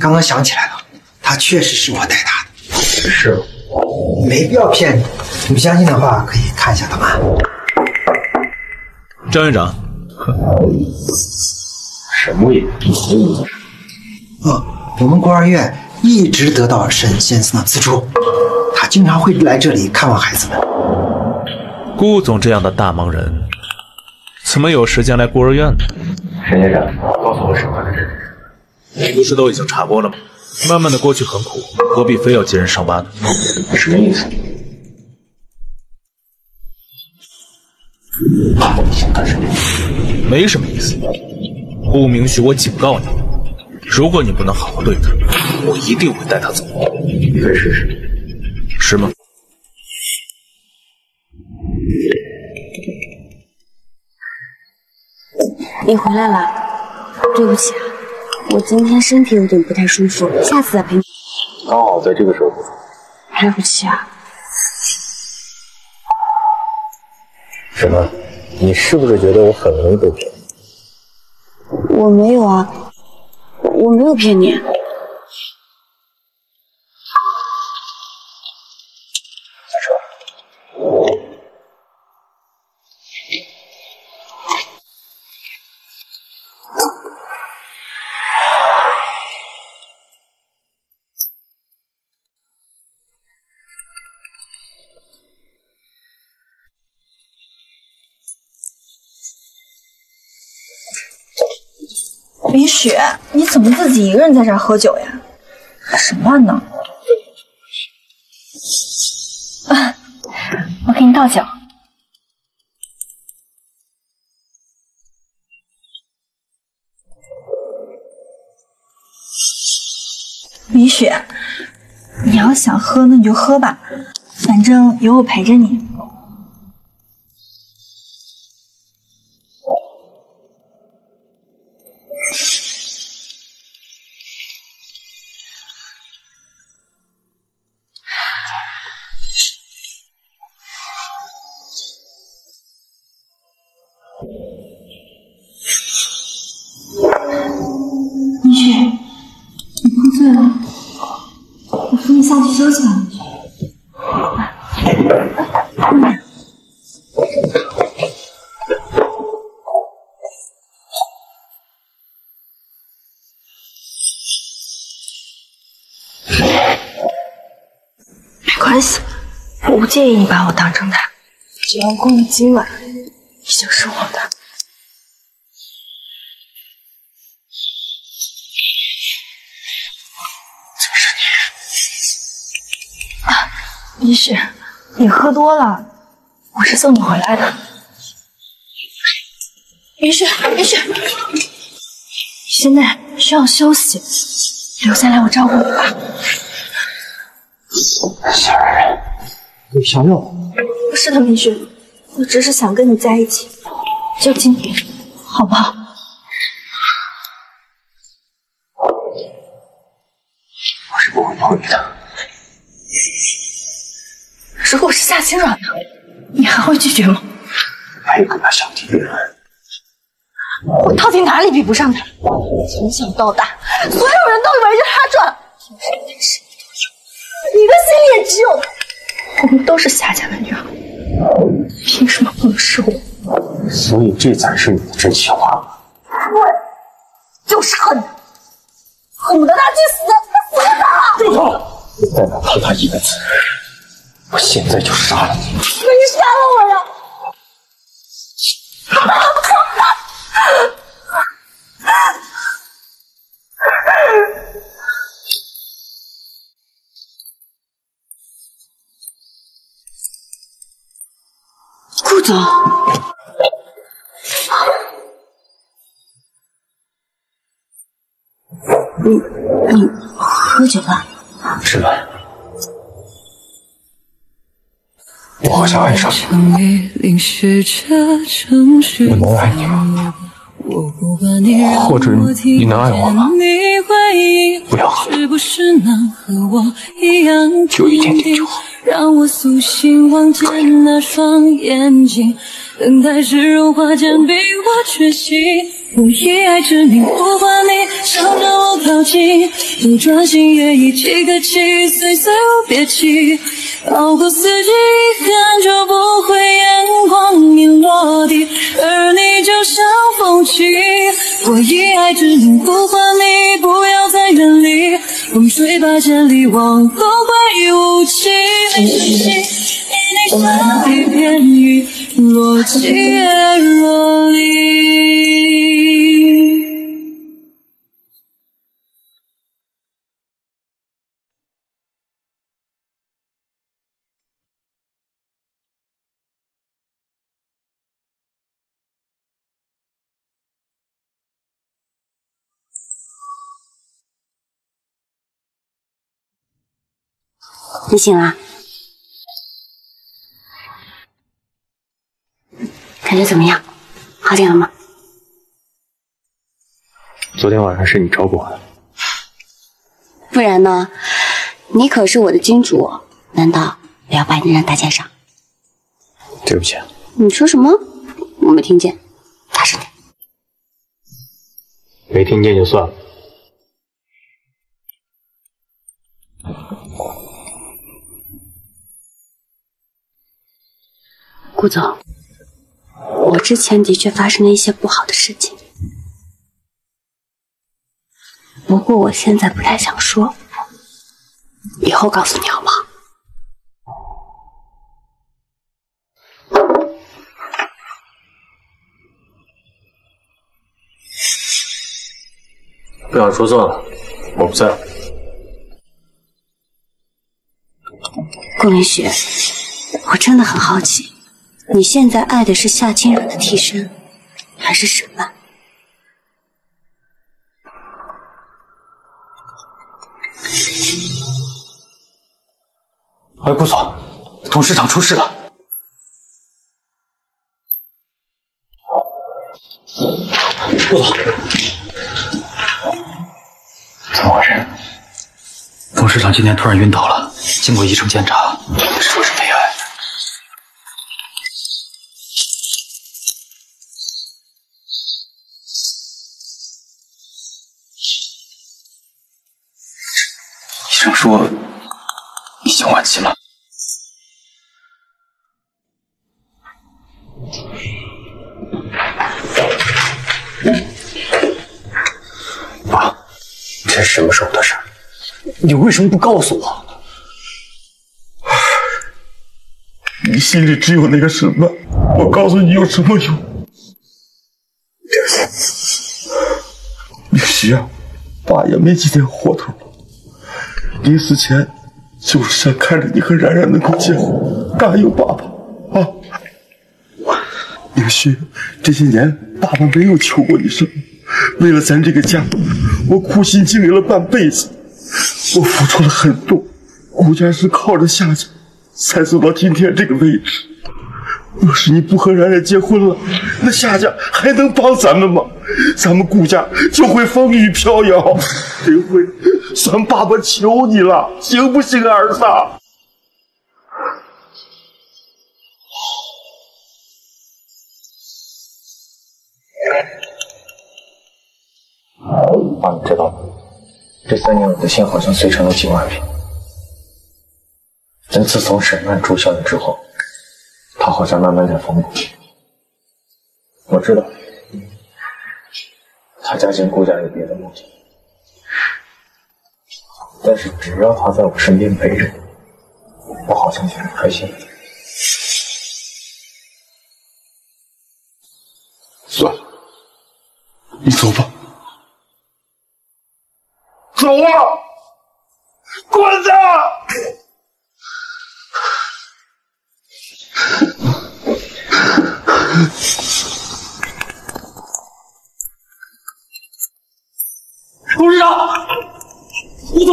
刚刚想起来了，他确实是我带大的。是，没必要骗你。你不相信的话，可以看一下档案。张院长，沈牧野，我们孤儿院。 一直得到沈先生的资助，他经常会来这里看望孩子们。顾总这样的大忙人，怎么有时间来孤儿院呢？沈先生，告诉我沈曼的真实身份。不是都已经查过了吗？慢慢的过去很苦，何必非要揭人伤疤呢？什么意思？你想干什么？没什么意思。顾明旭，我警告你。 如果你不能好好对他，我一定会带他走。你可以试试，是吗？你回来了，对不起啊，我今天身体有点不太舒服，下次再陪你。刚好在这个时候，来不及啊。什么？你是不是觉得我很容易被骗？我没有啊。 我没有骗你，下车。李雪，你怎么自己一个人在这儿喝酒呀？沈曼呢？啊，我给你倒酒。李雪，你要想喝，那你就喝吧，反正有我陪着你。关系，我不介意你把我当正太，只要公益今晚已经是我的。就是你啊，医师，你喝多了，我是送你回来的。医师，医师，你现在需要休息，留下来我照顾你吧。 小人，有小六，不是的，明轩，我只是想跟你在一起，就今天，好不好？我是不会碰你的。如果是夏青软呢？你还会拒绝吗？没有跟他相提并论。我到底哪里比不上他？从小到大，所有人都围着他转，凭什么他什么都有？ 你的心里也只有他，我们都是夏家的女儿，凭什么不能是我？所以这才是你的真心话吗？对，就是恨他，恨不得他去死，他死吧！住口！你再敢碰他一个字，我现在就杀了你！你杀了我呀！顾总，你喝酒了？是的。我好像爱上你了。我能爱你吗？或者你能爱我吗？不要喝，就一点点就好。 让我苏醒，望见那双眼睛，等待炙融化坚冰，我决心，我以爱之名呼唤你，向着我靠近，不专心也已几个起，岁岁无别期，熬过四季，遗憾就不会阳光已落地，而你就像风起，我以爱之名呼唤你，不要再远离，风吹吧千里，望后会无期。 我们你醒了。 感觉怎么样？好点了吗？昨天晚上是你照顾我的，不然呢？你可是我的君主，难道我要把你扔大街上？对不起。你说什么？我没听见，大声点。没听见就算了。顾总。 我之前的确发生了一些不好的事情，不过我现在不太想说，以后告诉你好不好？不想说算了，我不在乎。顾凌雪，我真的很好奇。 你现在爱的是夏青软的替身，还是沈曼？哎，顾总，董事长出事了！顾总，怎么回事？董事长今天突然晕倒了，经过医生检查，说是肺癌。 说已经晚期了，爸，这是什么时候的事？你为什么不告诉我？你心里只有那个什么，我告诉你有什么用？你徐啊，爸也没几天活头了。临死前，就是想看着你和冉冉能够结婚，答应爸爸啊！你们徐，这些年爸爸没有求过你什么，为了咱这个家，我苦心经营了半辈子，我付出了很多，顾家是靠着夏家才走到今天这个位置。要是你不和冉冉结婚了，那夏家还能帮咱们吗？咱们顾家就会风雨飘摇。这回咱爸爸求你了，行不行，儿子？爸，你知道吗？这3年我的心好像碎成了几万片。但自从沈曼住校了之后，他好像慢慢在缝补。我知道，他家境顾家有别的目的，但是只要他在我身边陪着，我好像挺开心的。算了，你走吧。走啊！滚蛋！董事长，吴总，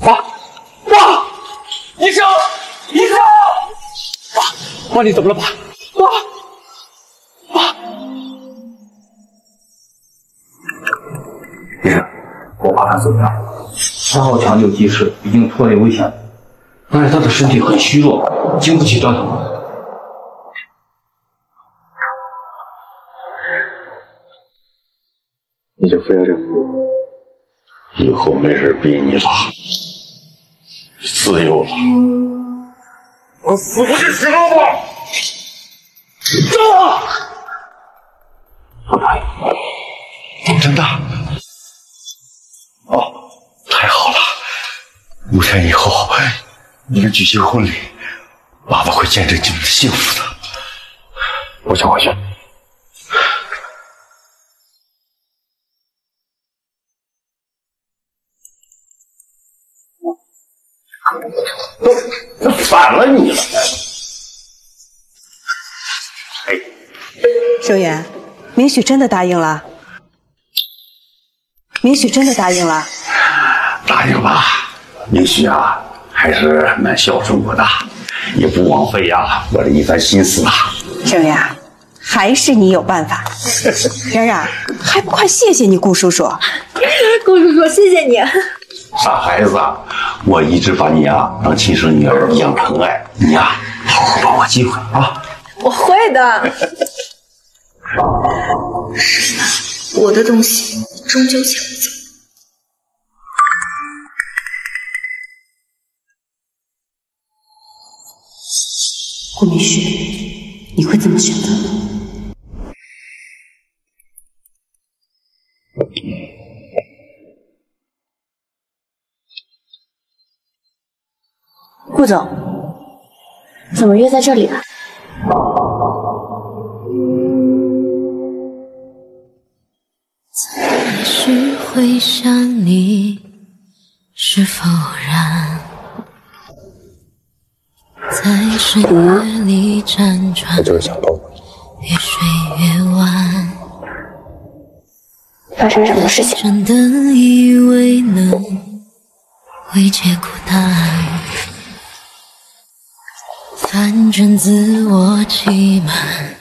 爸，医生，爸，你怎么了，爸，医生，我爸他怎么样？ 3号抢救及时，已经脱离危险，但是他的身体很虚弱，经不起折腾。你就非要这样，以后没人逼你了，你自由了。我死不是时候吗？走啊！我答应你，真的。哦。 太好了！5天以后你们举行婚礼，爸爸会见证你们的幸福的。我先回去。都反了你了！哎，盛远，明许真的答应了。 答应吧，明旭啊，还是蛮孝顺我的，也不枉费呀我的一番心思啊。冉冉，还是你有办法。冉冉，还不快谢谢你顾叔叔？顾叔叔，谢谢你。傻孩子，我一直把你啊当亲生女儿一样疼爱，你呀好好把握机会啊。我会的。我的东西终究抢不走。 顾明旭，你会怎么选择呢？顾总，怎么约在这里啊？还是会想你，是否然？ 在深夜里辗转，我就是想抱你。越睡越晚，发生什么事情？真的以为能慰藉孤单，反正自我欺瞒，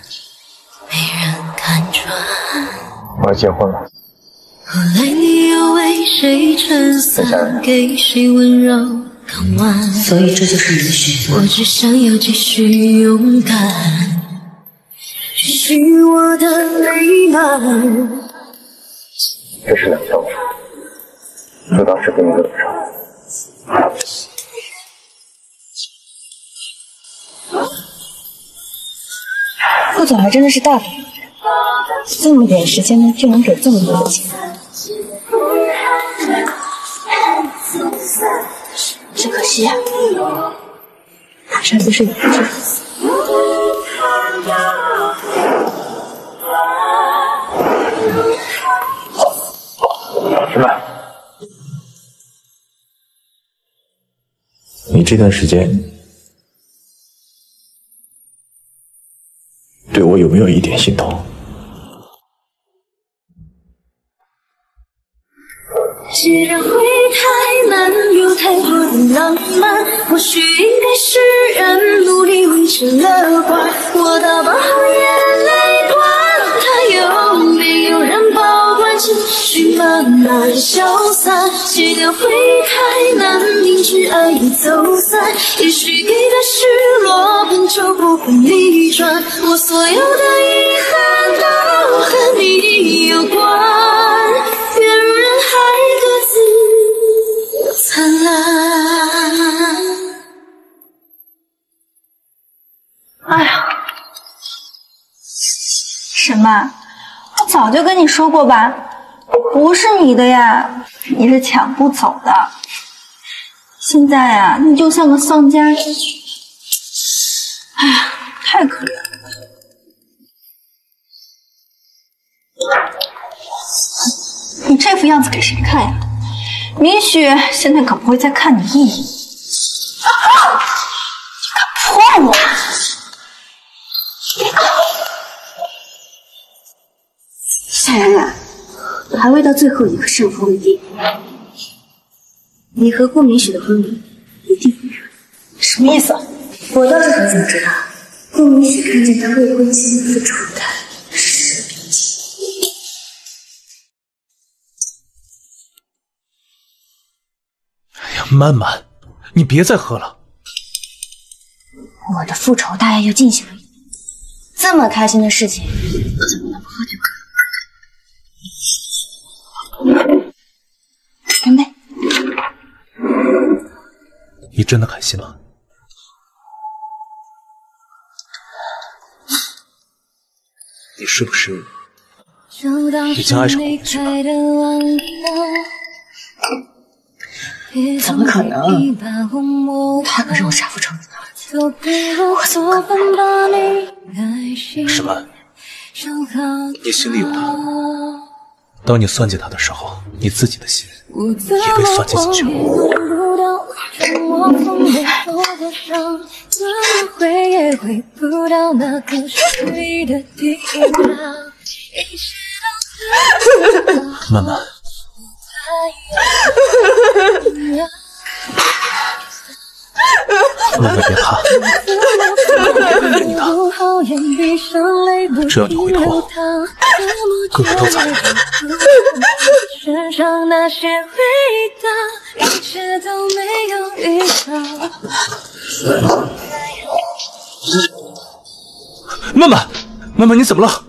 没人看穿。我要结婚了。后来你又为谁撑伞，给谁温柔？ 所以这就是你的选择。我只想要继续勇敢，许我的美满。这是2条，我当时给你多少？顾总还真的是大度，这么点时间就能给这么多的钱。西呀？大事不是你的事。老师们，你这段时间对我有没有一点心痛？ 只会太慢，有太多的浪漫。或许应该释然，努力维持乐观。我的把眼泪管它有没有人保管，情绪慢慢消散。戒掉会太难，停止爱已走散。也许给的失落本就不会逆转，我所有的遗憾都和你有关。 灿烂。哎呀，沈曼，我早就跟你说过吧，我不是你的呀，你是抢不走的。现在呀，你就像个丧家之犬，哎呀，太可怜了。你这副样子给谁看呀？ 明许现在可不会再看你一眼，你敢泼我？夏冉冉，我还未到最后一个胜负未定，你和顾明许的婚礼一定会让你……什么意思？我倒是很想知道，顾明许看见他未婚妻的状态是什么表情。 曼曼，你别再喝了。我的复仇大业要进行了，这么开心的事情，怎么能不喝酒？干杯！你真的开心吗？你是不是已经爱上我了？ 怎么可能？他可是我杀父仇子的儿子，我怎么可能？沈曼，你心里有他，当你算计他的时候，你自己的心也被算计进去了。曼曼。 慢慢别怕，我给你的，只要你回头，各个都在。曼曼，曼曼，你怎么了？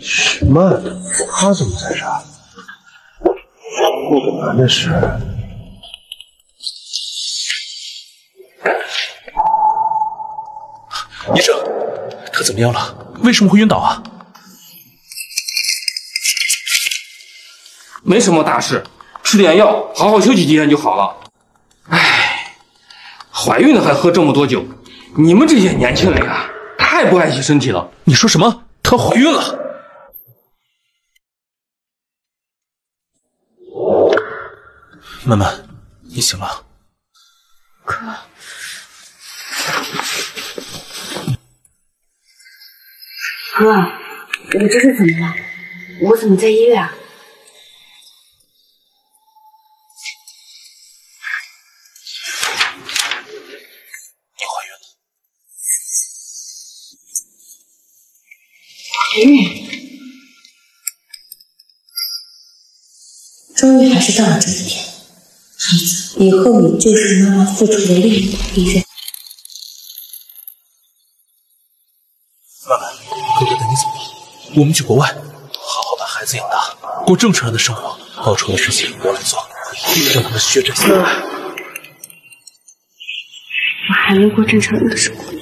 什么？他怎么在这儿？不可能的事。医生，他怎么样了？为什么会晕倒啊？没什么大事，吃点药，好好休息几天就好了。哎，怀孕了还喝这么多酒，你们这些年轻人啊，太不爱惜身体了。你说什么？她怀孕了？ 曼曼，你醒了。可哥，你这是怎么了？我怎么在医院啊？你怀孕了？怀孕？终于还是到了这一天。 以后你就是妈妈复仇的另一个敌人。曼曼，哥哥带你走了，我们去国外，好好把孩子养大，过正常人的生活。报仇的事情我来做，一定让他们血债血偿。我还能过正常人的生活。